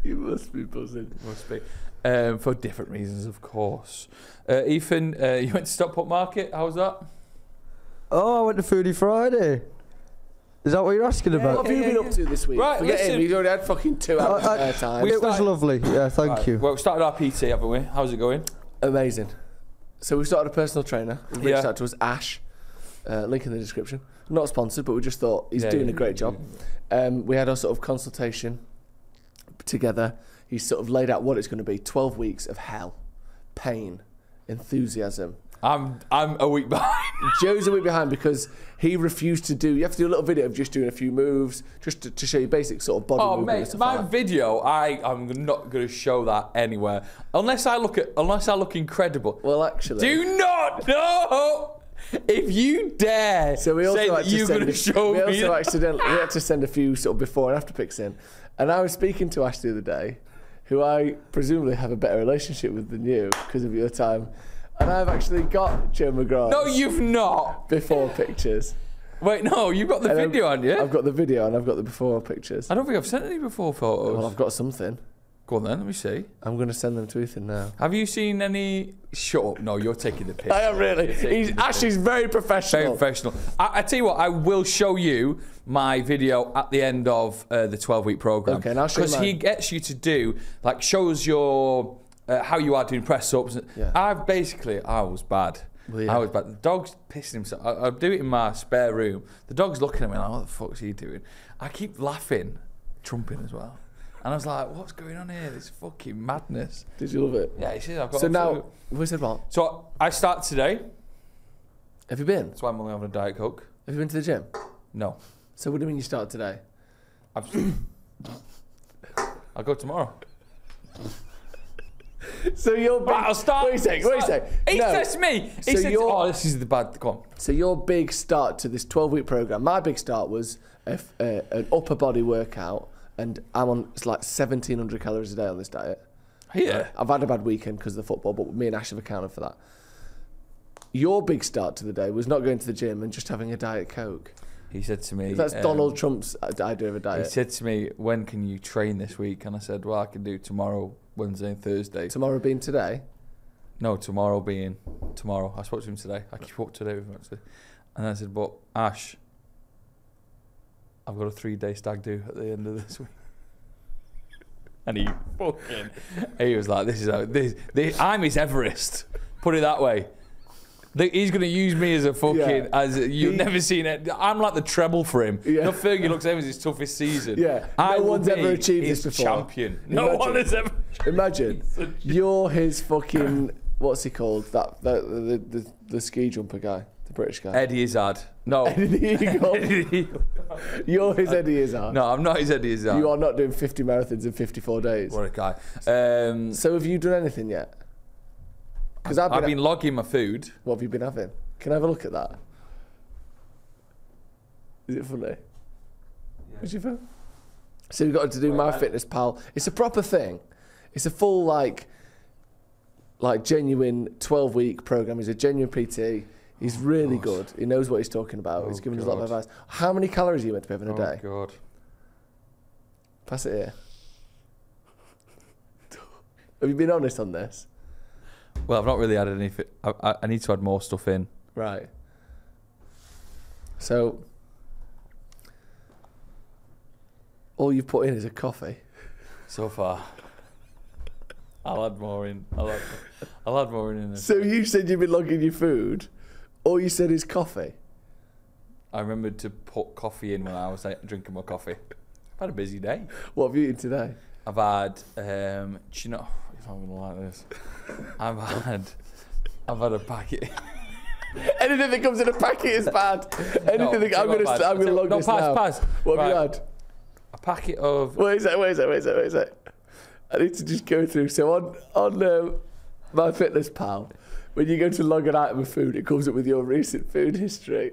You must be buzzing. Must be. For different reasons, of course. Ethan, you went to Stockport Market. How was that? Oh, I went to Foodie Friday. Is that what you're asking about? What have you been up to this week? Right, listen. We've already had fucking 2 hours of time. It was lovely. Yeah, thank you. Well, we started our PT, haven't we? How's it going? Amazing. So we started a personal trainer. He reached out to us, Ash. Link in the description. Not sponsored, but we just thought he's doing a great job. We had our sort of consultation together. He's sort of laid out what it's going to be. 12 weeks of hell, pain, enthusiasm. I'm a week behind. Joe's a week behind because he refused to do, you have to do a little video of just doing a few moves just to show you basic sort of body movement and stuff like that. Video, I'm not going to show that anywhere unless I look incredible. Well, actually, do not know if you dare. So we also say that you're going to show me. We also accidentally we had to send a few sort of before and after pics in. And I was speaking to Ash the other day, who I presumably have a better relationship with than you because of your time. And I've actually got Joe McGrath. No, you've not. Before pictures. Wait, no, you've got the video, haven't you? I've got the video and I've got the before pictures. I don't think I've sent any before photos. Well, I've got something. Go on then, let me see. I'm going to send them to Ethan now. Have you seen any... Shut up, no, you're taking the piss. I am really. Ash is very professional. Very professional. I tell you what, I will show you my video at the end of the 12-week programme. Okay, and I'll show you mine. Because he gets you to do, like, shows your... how you are doing press-ups. Yeah. I was bad. Well, yeah. I was bad. The dog's pissing himself. I do it in my spare room. The dog's looking at me like, what the fuck's he doing? I keep laughing, trumping as well. And I was like, what's going on here? This fucking madness. Did you love it? Yeah, he said, I've got so now, we said what? So I start today. Have you been? That's why I'm only having a Diet Coke. Have you been to the gym? No. So what do you mean you start today? I'll go tomorrow. So you're big... Right, I'll start... Wait a sec. He says to me. He says, oh, this is the bad... Come on. So your big start to this 12-week programme, my big start was an upper body workout. And I'm on, it's like 1,700 calories a day on this diet. Yeah. I've had a bad weekend because of the football, but me and Ash have accounted for that. Your big start to the day was not going to the gym and just having a Diet Coke. He said to me... That's Donald Trump's idea of a diet. He said to me, when can you train this week? And I said, well, I can do tomorrow, Wednesday and Thursday. Tomorrow being today? No, tomorrow being tomorrow. I spoke to him today. I keep up today with him, actually. And I said, but Ash... I've got a 3-day stag do at the end of this week. And he fucking... He was like, I'm his Everest. Put it that way. He's going to use me as a fucking... Yeah. You've never seen it. I'm like the treble for him. Yeah. Not Fergie looks at him as his toughest season. Yeah. No one's ever achieved this before. Champion. No one has ever... Imagine. You're his fucking... What's he called? The ski jumper guy. The British guy. Eddie Izzard. No. Eddie Eagle. You're his Eddie Izzard. No, I'm not his Eddie Izzard. You are not doing 50 marathons in 54 days. What a guy. So have you done anything yet? Because I've been logging my food. What have you been having? Can I have a look at that? Is it funny? Yeah. What'd you film? So we've got to do Fitness Pal. It's a proper thing. It's a full like genuine 12-week program. He's a genuine PT. He's really good. He knows what he's talking about. He's given us a lot of advice. How many calories are you meant to be having a day? Oh, God. Pass it here. Have you been honest on this? Well, I've not really added anything. I need to add more stuff in. Right. So, all you've put in is a coffee. So far. I'll add more in. I'll add more in. So you said you've been logging your food. All you said is coffee. I remembered to put coffee in when I was drinking my coffee. I've had a busy day. What have you eaten today? I've had, do you know, if I'm gonna like this, I've had a packet. Anything that comes in a packet is bad. I'm gonna log this now. What have you had? A packet of. Wait a sec. I need to just go through. So on my Fitness Pal, when you go to log an item of food, it comes up with your recent food history.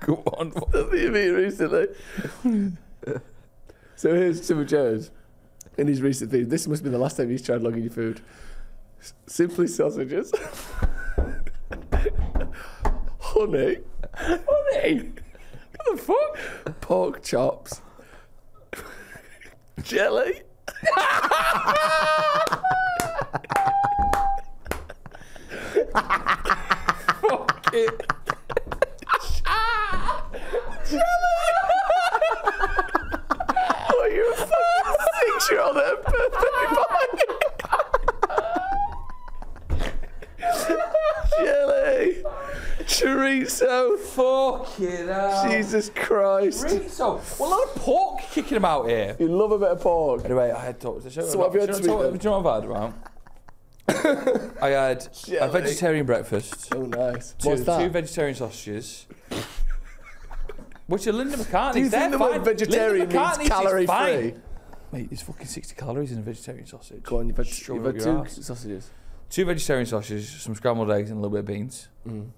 Go on. What do you mean recently? So here's some of Joe's in his recent food. This must be the last time he's tried logging your food. Simply sausages. Honey. Honey. What the fuck? Pork chops. Jelly. Fuck it. Jelly. Oh, you a fucking 6-year-old at a birthday party. Jelly. Chorizo. Fucking hell. Jesus Christ. Chorizo. What a lot of pork kicking about here. You love a bit of pork. Anyway, I had to show you. So what have you had to eat? Do you know what I've had, right? I had a vegetarian breakfast. Oh, nice. What's that? Two vegetarian sausages. Which are Linda McCartney's. Do you think the word vegetarian means calorie free? Mate, there's fucking 60 calories in a vegetarian sausage. Go on, you've had two sausages. Two vegetarian sausages, some scrambled eggs and a little bit of beans. Mm.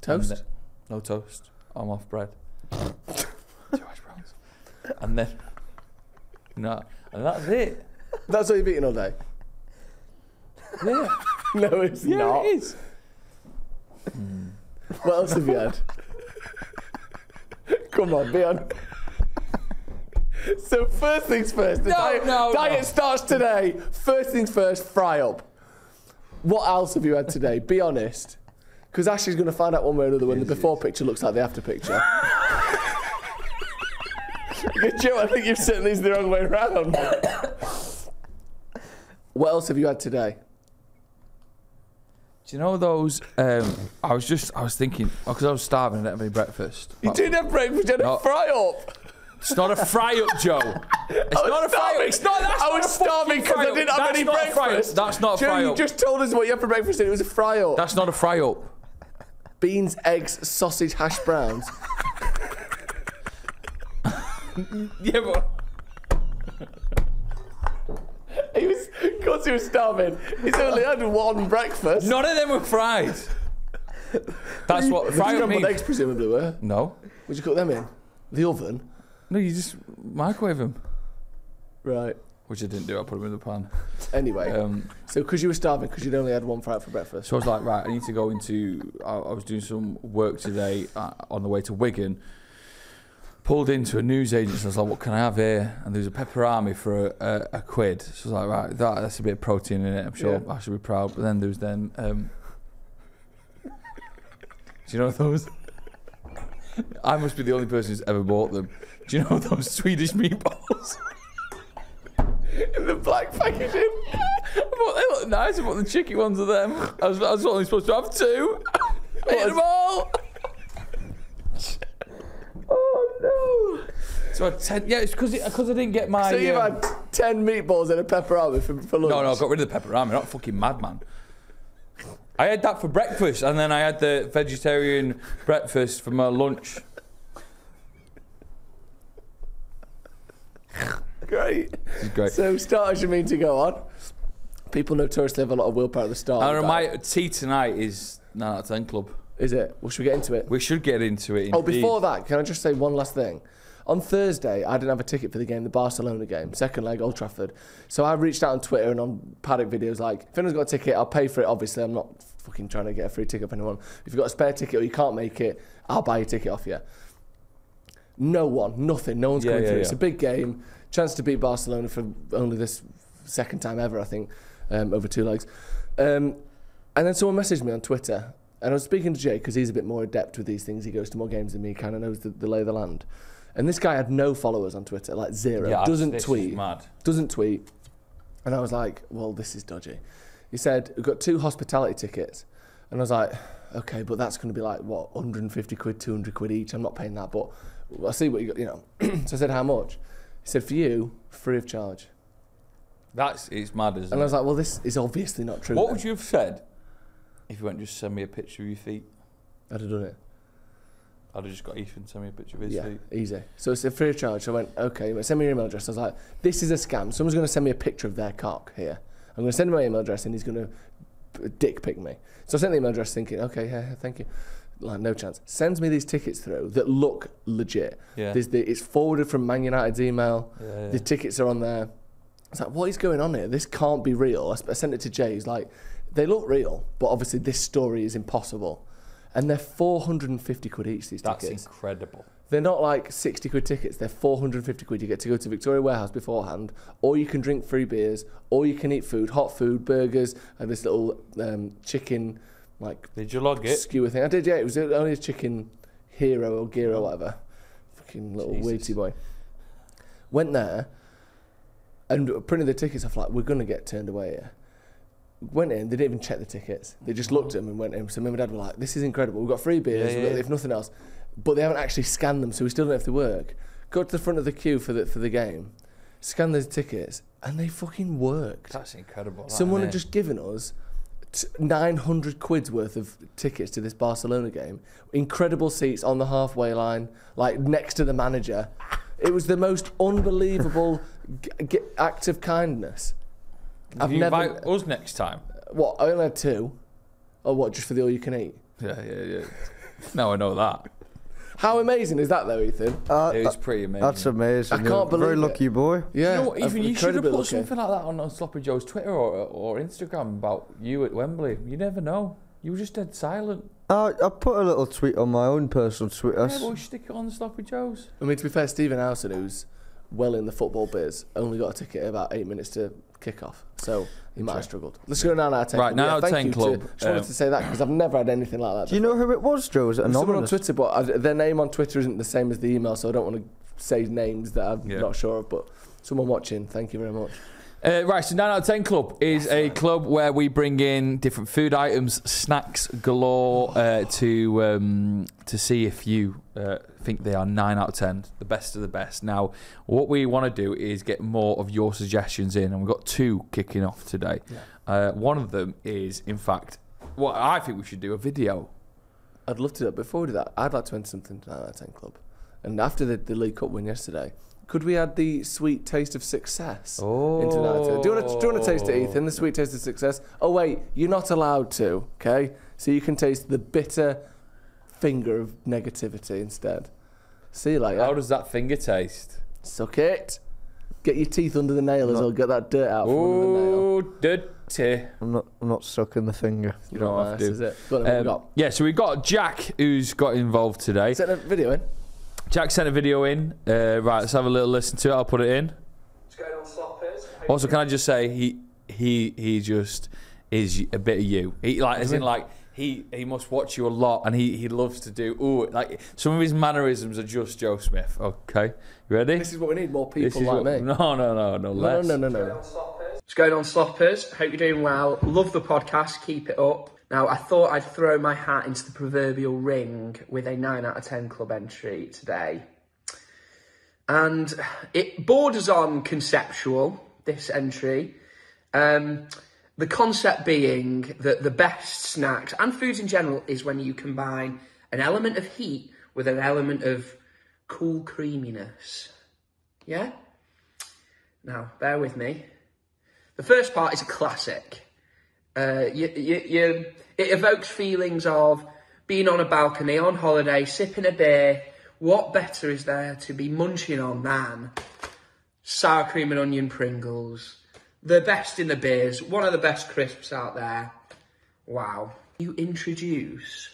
Toast? No toast. I'm off bread. Two hash browns. And then... No. And that's it. That's what you've eaten all day? Yeah. No, it's not. Yeah, it is. Mm. What else have you had? Come on, be on. So first things first. The diet starts today. First things first, fry up. What else have you had today? Be honest. Because Ash is going to find out one way or another when the before picture looks like the after picture. Joe, I think you've sent these the wrong way around. What else have you had today? Do you know those, I was thinking, because I was starving and I didn't have any breakfast. You didn't have breakfast, you had a fry-up. It's not a fry-up, Joe. It's not a fry-up. It's not, that's I was starving because I didn't have any breakfast. That's not a fry-up. Joe, you just told us what you had for breakfast and it was a fry-up. That's not a fry-up. Beans, eggs, sausage, hash browns. Yeah, but... Because he was starving. He's only had one breakfast. None of them were fried. That's what fried means. Eggs presumably were. No. Would you cook them in the oven? No, you just microwave them. Right. Which I didn't do. I put them in the pan. Anyway. So because you were starving, because you'd only had one fry for breakfast. So I was like, right, I need to go into. I was doing some work today on the way to Wigan. Pulled into a news agency, I was like, what can I have here? And there was a pepperami for a £1. So I was like, right, that's a bit of protein in it, I'm sure I should be proud. But then there was then, do you know those? I must be the only person who's ever bought them. Do you know those Swedish meatballs? In the black packaging? I thought they looked nice, I bought the chicken ones of them. I was only supposed to have two. I ate them all. Oh no! So I had 10. Yeah, it's because I didn't get my. So you've had 10 meatballs and a pepperami for lunch. No, I got rid of the pepperami. Not fucking madman. I had that for breakfast, and then I had the vegetarian breakfast for my lunch. Great. This is great. So starters you mean to go on. People notoriously have a lot of willpower at the start. And my tea tonight is 9/10 club. Is it? Well, should we get into it? We should get into it, indeed. Oh, before that, can I just say one last thing? On Thursday, I didn't have a ticket for the game, the Barcelona game, second leg, Old Trafford. So I reached out on Twitter and on Paddock videos like, if anyone's got a ticket, I'll pay for it, obviously. I'm not fucking trying to get a free ticket for anyone. If you've got a spare ticket or you can't make it, I'll buy your ticket off you. No one, nothing, no one's coming through. Yeah. It's a big game, chance to beat Barcelona for only this second time ever, I think, over 2 legs. And then someone messaged me on Twitter. And I was speaking to Jay, because he's a bit more adept with these things. He goes to more games than me, kind of knows the lay of the land. And this guy had no followers on Twitter, like zero. Yeah, doesn't tweet. Mad. Doesn't tweet. And I was like, well, this is dodgy. He said, we've got 2 hospitality tickets. And I was like, okay, but that's going to be like, what, 150 quid, 200 quid each? I'm not paying that, but I'll see what you got, you know. So I said, how much? He said, for you, free of charge. It's mad, isn't it? And I was like, well, this is obviously not true. What would you have said? If you went, just send me a picture of your feet. I'd have done it. I'd have just got Ethan to send me a picture of his seat. Easy. So it's a free of charge. So I went, okay, send me your email address. I was like, this is a scam. Someone's going to send me a picture of their cock here. I'm going to send him my email address and he's going to dick pick me. So I sent the email address thinking, okay, yeah, thank you. Like, no chance. Sends me these tickets through that look legit. Yeah. It's forwarded from Man United's email. Yeah, yeah. The tickets are on there. It's like, what is going on here? This can't be real. I sent it to Jay. He's like, they look real, but obviously this story is impossible. And they're 450 quid each, these tickets. That's incredible. They're not like 60 quid tickets. They're 450 quid. You get to go to Victoria Warehouse beforehand, or you can drink free beers, or you can eat food, hot food, burgers, and this little chicken, like... Did you log it? Skewer thing. I did, yeah. It was only a chicken hero or gear or whatever. Fucking little weirdy boy. Went there and printed the tickets off, like, we're going to get turned away here. Went in, they didn't even check the tickets. They just looked at them and went in. So mum and dad were like, this is incredible. We've got free beers, if nothing else. But they haven't actually scanned them, so we still don't know if they work. Go to the front of the queue for the game, scan those tickets, and they fucking worked. That's incredible. That, someone had just given us 900 quid's worth of tickets to this Barcelona game. Incredible seats on the halfway line, like next to the manager. It was the most unbelievable act of kindness. Invite us next time. What, I only had two? Or what, just for the all you can eat? Yeah. Now I know that. How amazing is that though, Ethan? It was pretty amazing. That's amazing. I can't believe Very lucky boy. Yeah. You know what, Ethan, you should have put something like that on Sloppy Joe's Twitter or Instagram about you at Wembley. You never know. You were just dead silent. I put a little tweet on my own personal Twitter. Yeah, but we stick it on Sloppy Joe's. I mean, to be fair, Stephen Howson, who's well in the football biz, only got a ticket about 8 minutes to kick off, so he might have struggled. Let's go 9 out of 10. Right, 9 out of 10 club. I just wanted to say that because I've never had anything like that. Do you know who it was, Drew? Was it anonymous? Someone on Twitter, but their name on Twitter isn't the same as the email, so I don't want to say names that I'm not sure of, but someone watching, thank you very much. Right, so 9 out of 10 Club is a club where we bring in different food items, snacks galore, to see if you think they are 9 out of 10, the best of the best. Now, what we want to do is get more of your suggestions in, and we've got 2 kicking off today. Yeah. One of them is, in fact, well, I think we should do a video. I'd love to do that. Before we do that, I'd like to enter something to 9 out of 10 Club. And after the League Cup win yesterday... Could we add the sweet taste of success into that? Do you want to taste it, Ethan? The sweet taste of success? Oh, wait, you're not allowed to, okay? So you can taste the bitter finger of negativity instead. See you later. How does that finger taste? Suck it. Get your teeth under the nail as well. Get that dirt out from under the nail. Oh, dirty. I'm not sucking the finger. You don't have to. Is it? Yeah, so we've got Jack, who's got involved today. Send a video in. Jack sent a video in. Right, let's have a little listen to it. I'll put it in. What's going on, Sloppers? Also, can I just say he just is a bit of you. He like as in like he must watch you a lot, and he loves to do like some of his mannerisms are just Joe Smith. Okay, you ready? This is what we need, more people like me. No. What's going on, Sloppers? Hope you're doing well. Love the podcast. Keep it up. Now, I thought I'd throw my hat into the proverbial ring with a 9 out of 10 club entry today. And it borders on conceptual, this entry. The concept being that the best snacks and foods in general is when you combine an element of heat with an element of cool creaminess. Yeah? Now, bear with me. The first part is a classic. It evokes feelings of being on a balcony, on holiday, sipping a beer. What better is there to be munching on than sour cream and onion Pringles? The best in the biz, one of the best crisps out there. Wow. You introduce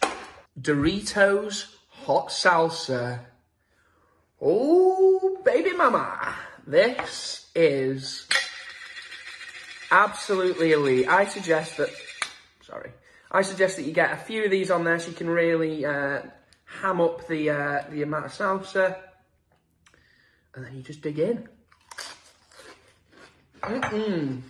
Doritos hot salsa. Oh, baby mama. This is... absolutely elite. I suggest that you get a few of these on there so you can really ham up the amount of salsa, and then you just dig in. Hope you're doing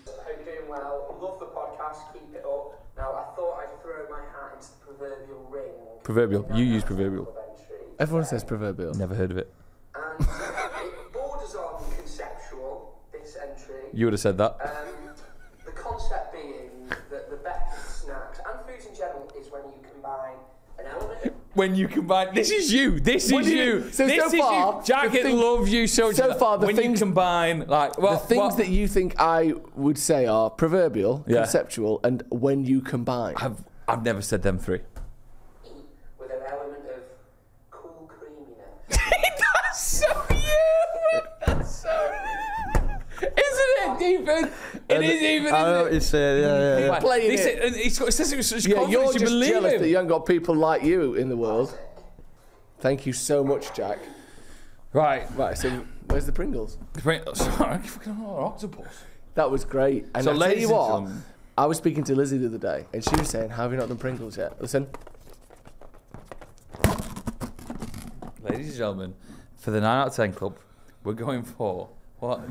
well. Love the podcast. Keep it up. Now I thought I'd throw my hat into the proverbial ring. Proverbial. You use proverbial. Everyone says proverbial. Never heard of it. And it borders on conceptual. This entry. You would have said that. Concept being that the best snacks and foods in general is when you combine an element. when you combine, this is you, this is you. Jack, I love you so far. The when things you combine, like the things that you think I would say are proverbial, conceptual, and when you combine, I've never said them three. With an element of cool creaminess. That's so you. That's so you. Isn't it, Ethan? It is even. I know what you say. Yeah. It says it was such confidence. You're just jealous that you haven't got people like you in the world. Thank you so much, Jack. Right. So where's the Pringles? The Pringles. Sorry, fucking octopus. That was great. And so I tell you what, I was speaking to Lizzie the other day, and she was saying, "Have you not done Pringles yet?" Listen, ladies and gentlemen, for the 9 out of 10 club, we're going for what?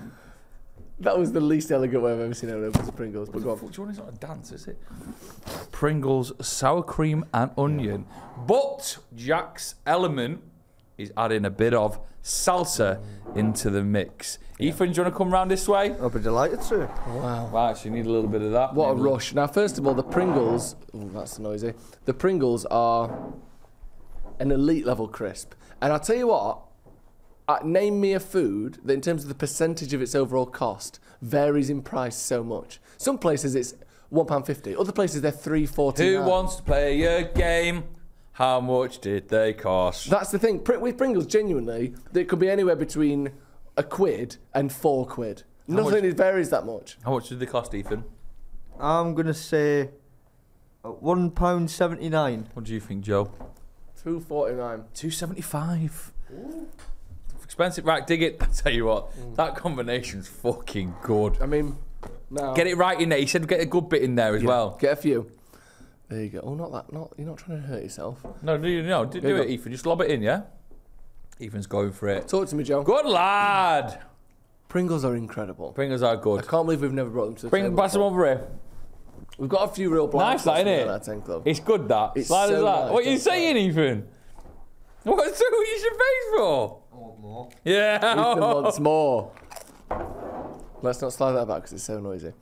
That was the least elegant way I've ever seen anyone open Pringles. But go on. Do you want, it's not a dance, is it? Pringles, sour cream and onion. But Jack's element is adding a bit of salsa into the mix. Yeah. Ethan, do you want to come round this way? I'll be delighted to. Wow. Wow, so you need a little bit of that. What maybe a rush. Now, first of all, the Pringles... Ooh, that's noisy. The Pringles are an elite level crisp. And I'll tell you what... name me a food that, in terms of the percentage of its overall cost, varies in price so much. Some places it's £1.50. Other places they're £3.49. Who wants to play a game? How much did they cost? That's the thing. With Pringles, genuinely, it could be anywhere between £1 and £4. Nothing varies that much. How much did they cost, Ethan? I'm going to say £1.79. What do you think, Joe? £2.49. £2.75. Ooh. Expensive, right? Dig it. I tell you what, that combination's fucking good. I mean, no. Get it right in there. He said get a good bit in there as well. Get a few. There you go. Oh, not that. Not, you're not trying to hurt yourself. No, no. Do it, Ethan. Just lob it in, yeah? Ethan's going for it. Talk to me, Joe. Good lad. Pringles are incredible. Pringles are good. I can't believe we've never brought them to the table. Pass them over here. We've got a few real blocks. Nice, that, isn't it? It's good, that. It's so nice. What are you saying, Ethan? What's your face for? More. Yeah. Ethan wants more. Let's not slide that back because it's so noisy.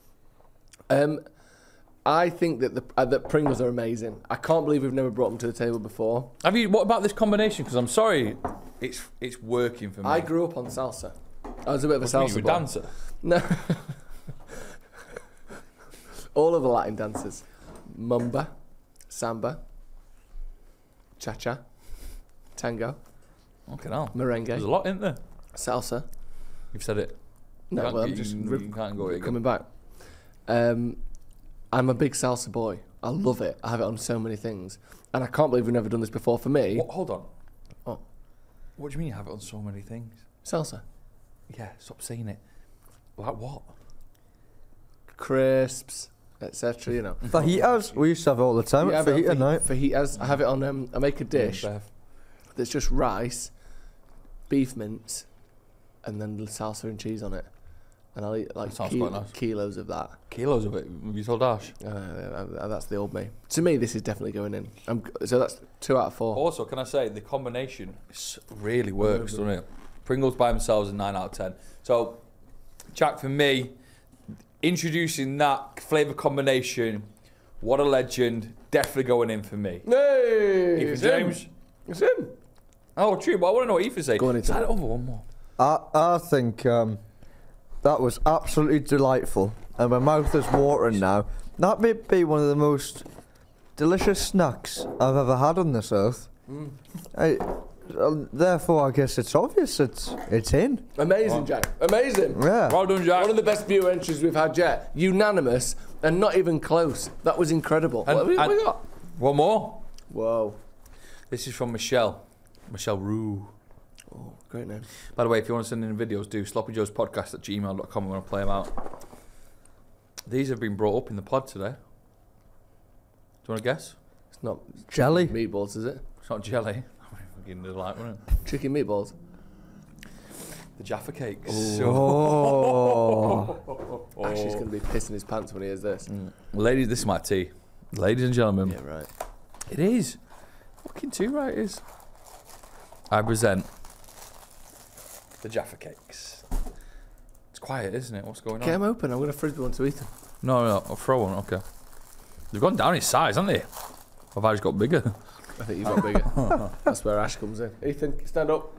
I think that that Pringles are amazing. I can't believe we've never brought them to the table before. Have you? What about this combination? Because I'm sorry, it's working for me. I grew up on salsa. I was a bit of a salsa. You were a dancer? No. All of the Latin dances: mumba, samba, cha cha, tango. Fucking hell. Merengue. There's a lot, isn't there? Salsa. You've said it. No, well, I'm just coming back. I'm a big salsa boy. I love it. I have it on so many things. And I can't believe we've never done this before for me. What, hold on. What? What do you mean you have it on so many things? Salsa. Yeah, stop saying it. Like what? Crisps, etc. You know. Fajitas. We used to have it all the time at fajita night. Fajitas. I have it on, I make a dish that's just rice, beef mince, and then salsa and cheese on it, and I'll eat like kilos of that. Kilos of it? Have you told Ash? That's the old me. To me, this is definitely going in. So that's 2 out of 4. Also, can I say the combination really works, doesn't it? Pringles by themselves are 9 out of 10. So, Jack, for me, introducing that flavour combination, what a legend! Definitely going in for me. Hey, Ethan James, it's in. Oh, true, but I want to know what Ethan's saying. Go on, it's over one more. I think that was absolutely delightful, and my mouth is watering now. That may be one of the most delicious snacks I've ever had on this earth. Mm. Therefore, I guess it's obvious it's in. Amazing, Jack. Amazing. Yeah. Well done, Jack. One of the best viewer entries we've had yet. Unanimous and not even close. That was incredible. And, what have we got? One more. Whoa. This is from Michelle. Michelle Rue. Oh, great name. By the way, if you want to send in videos, do sloppyjoespodcast@gmail.com. I'm going to play them out. These have been brought up in the pod today. Do you want to guess? It's not jelly. Meatballs, is it? It's not jelly. I mean, fucking delight, wasn't it? Chicken meatballs. The Jaffa Cakes. Oh. Ashley's going to be pissing his pants when he hears this. Mm. Ladies, this is my tea. Ladies and gentlemen. Yeah, right. It is. Fucking too right it is. I present the Jaffa Cakes. It's quiet, isn't it? What's going on? Get them open. I'm going to frisbee one to Ethan. No, I'll throw one. Okay. They've gone down in size, haven't they? I've just got bigger. I think you got bigger. That's where Ash comes in. Ethan, stand up.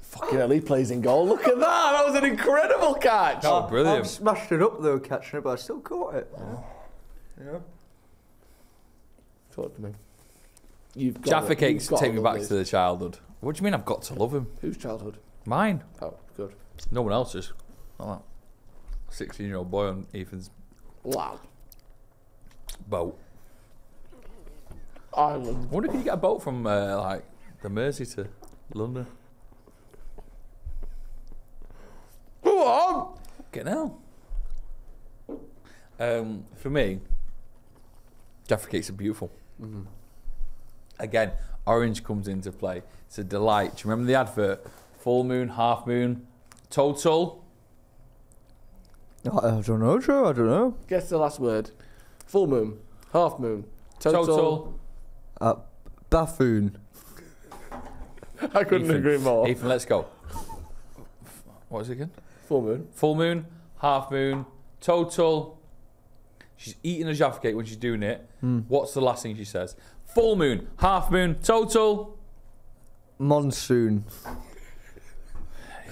Fucking hell, he plays in goal. Look at that. That was an incredible catch. Oh, brilliant. I smashed it up though, catching it, but I still caught it. Oh. Yeah. Talk to me. You've got Jaffa Cakes take me back to the childhood. What do you mean I've got to love him? Whose childhood? Mine. Oh, good. No one else's. Not that. 16-year-old boy on Ethan's... Wow. Boat. Ireland. I wonder if you get a boat from, like, the Mersey to London. Go on! Fucking hell. For me, Jaffa Cakes are beautiful. Mm-hmm. Again, orange comes into play. It's a delight. Do you remember the advert? Full moon, half moon, total. I don't know, Joe. I don't know. Guess the last word. Full moon, half moon, total. Buffoon. I couldn't agree more. Ethan, let's go. What is it again? Full moon. Full moon, half moon, total. She's eating a Jaffa Cake when she's doing it. Mm. What's the last thing she says? Full moon, half moon, total. Monsoon.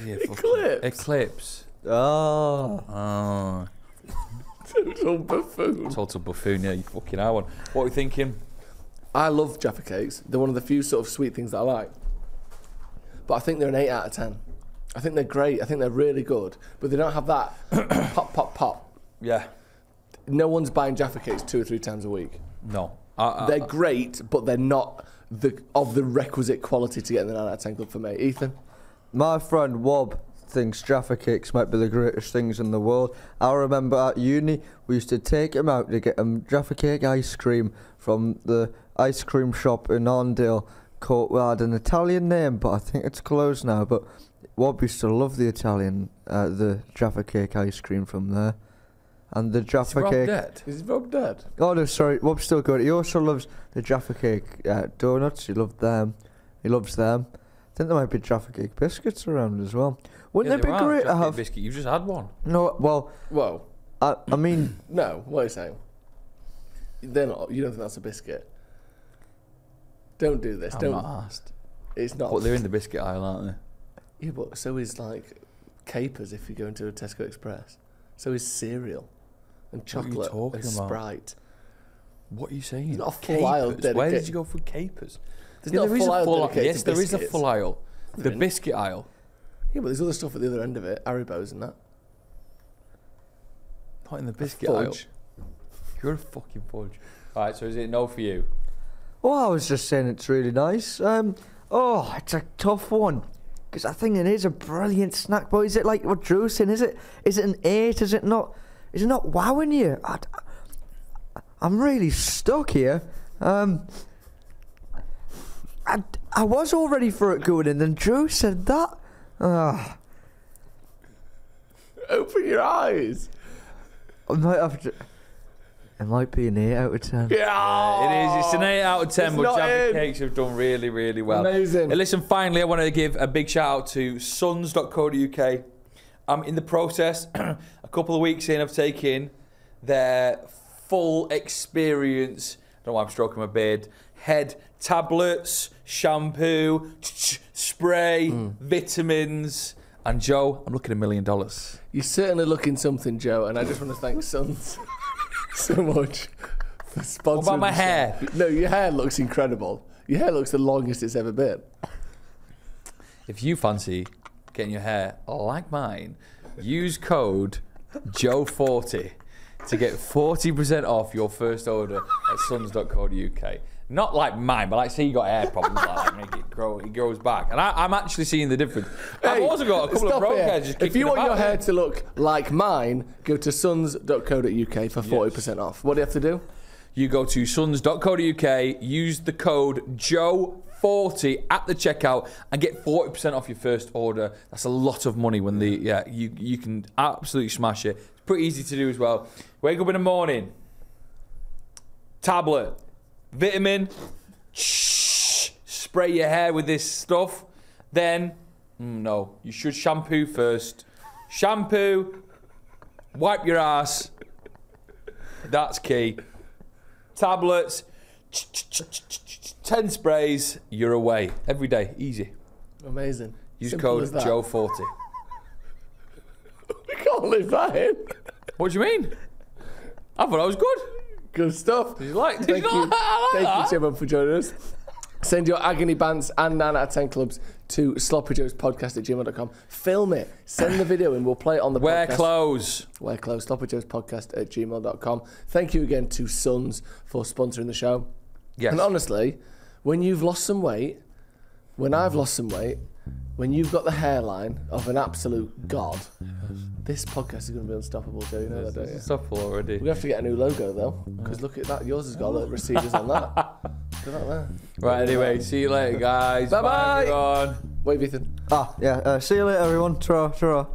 Yeah, eclipse. Eclipse. Oh. Oh. Total buffoon. Total buffoon, yeah, you fucking are one. What are you thinking? I love Jaffa Cakes. They're one of the few sort of sweet things that I like. But I think they're an 8 out of 10. I think they're great. I think they're really good. But they don't have that pop, pop, pop. Yeah. No one's buying Jaffa Cakes 2 or 3 times a week. No. They're great, but they're not of the requisite quality to get the 9 out of 10 club for me. Ethan? My friend Wobb thinks Jaffa Cakes might be the greatest things in the world. I remember at uni, we used to take him out to get him Jaffa Cake ice cream from the ice cream shop in Arndale Court. Well, I had an Italian name, but I think it's closed now. But Wobb used to love the Italian, the Jaffa Cake ice cream from there. And the Jaffa Cake. Dead? Is Rob dead? Oh no, sorry, Rob's still good. He also loves the Jaffa Cake donuts. He loved them. He loves them. I think there might be Jaffa Cake biscuits around as well. Wouldn't they be great to have? Biscuit. You've just had one. No, well. Well. I mean. No, what are you saying? They're not. You don't think that's a biscuit? Don't do this. I'm not asked. It's not. But they're in the biscuit aisle, aren't they? Yeah, but so is like capers if you go into a Tesco Express. So is cereal. And chocolate and Sprite. About? What are you saying? It's not a full aisle dedicated. Where did you go for capers? There's not a full aisle. Yes, there is a full aisle. The biscuit aisle. Yeah, but there's other stuff at the other end of it. Haribo's and that. Not in the biscuit aisle. You're a fucking fudge. All right, so is it no for you? Well, I was just saying it's really nice. Oh, it's a tough one. Because I think it is a brilliant snack, but is it like what Drew's saying? Is it an 8? Is it not? Is it not wowing you? I'm really stuck here. I was all ready for it going in, then Drew said that. Open your eyes. I might have to. It might be an 8 out of 10. Yeah, it is. It's an 8 out of 10, but Jaffa Cakes have done really, really well. Amazing. And listen, finally, I want to give a big shout out to sons.co.uk. I'm in the process, a couple of weeks in, of taking their full experience, I don't know why I'm stroking my beard, head tablets, shampoo, spray, vitamins, and Joe, I'm looking $1 million. You're certainly looking something, Joe, and I just want to thank Sons so much for sponsoring. What about my hair? No, your hair looks incredible. Your hair looks the longest it's ever been. If you fancy getting your hair like mine, use code JOE40 to get 40% off your first order at sons.co.uk. Not like mine, but like, say you got hair problems, like make it grow, it grows back. And I'm actually seeing the difference. Hey, I've also got a couple of brown hairs just kicking about. If you want your hair to look like mine, go to sons.co.uk for 40% off. What do you have to do? You go to sons.co.uk, use the code JOE40 at the checkout and get 40% off your first order. That's a lot of money when the you can absolutely smash it. It's pretty easy to do as well. Wake up in the morning, tablet, vitamin, spray your hair with this stuff. Then, no, you should shampoo first. Shampoo, wipe your ass. That's key. Tablets, 10 sprays, you're away. Every day, easy. Amazing. Use simple code JOE40. We can't leave that in. What do you mean? I thought I was good. Good stuff. Did you like it? Thank you to everyone for joining us. Send your agony bands and 9 out of 10 clubs to sloppyjoespodcast@gmail.com. Film it. Send the video and we'll play it on the podcast. Wear clothes. Wear clothes. sloppyjoespodcast@gmail.com. Thank you again to Sons for sponsoring the show. Yes. And honestly, when you've lost some weight, when I've lost some weight, when you've got the hairline of an absolute god, this podcast is going to be unstoppable, Joe. You know that, don't you? Unstoppable already. We have to get a new logo, though, because look at that. Yours has got little receivers on that. Look at that there. Right, anyway, see you later, guys. Bye-bye. Wait, Ethan. Ah, yeah. See you later, everyone. Ta-ra, ta-ra.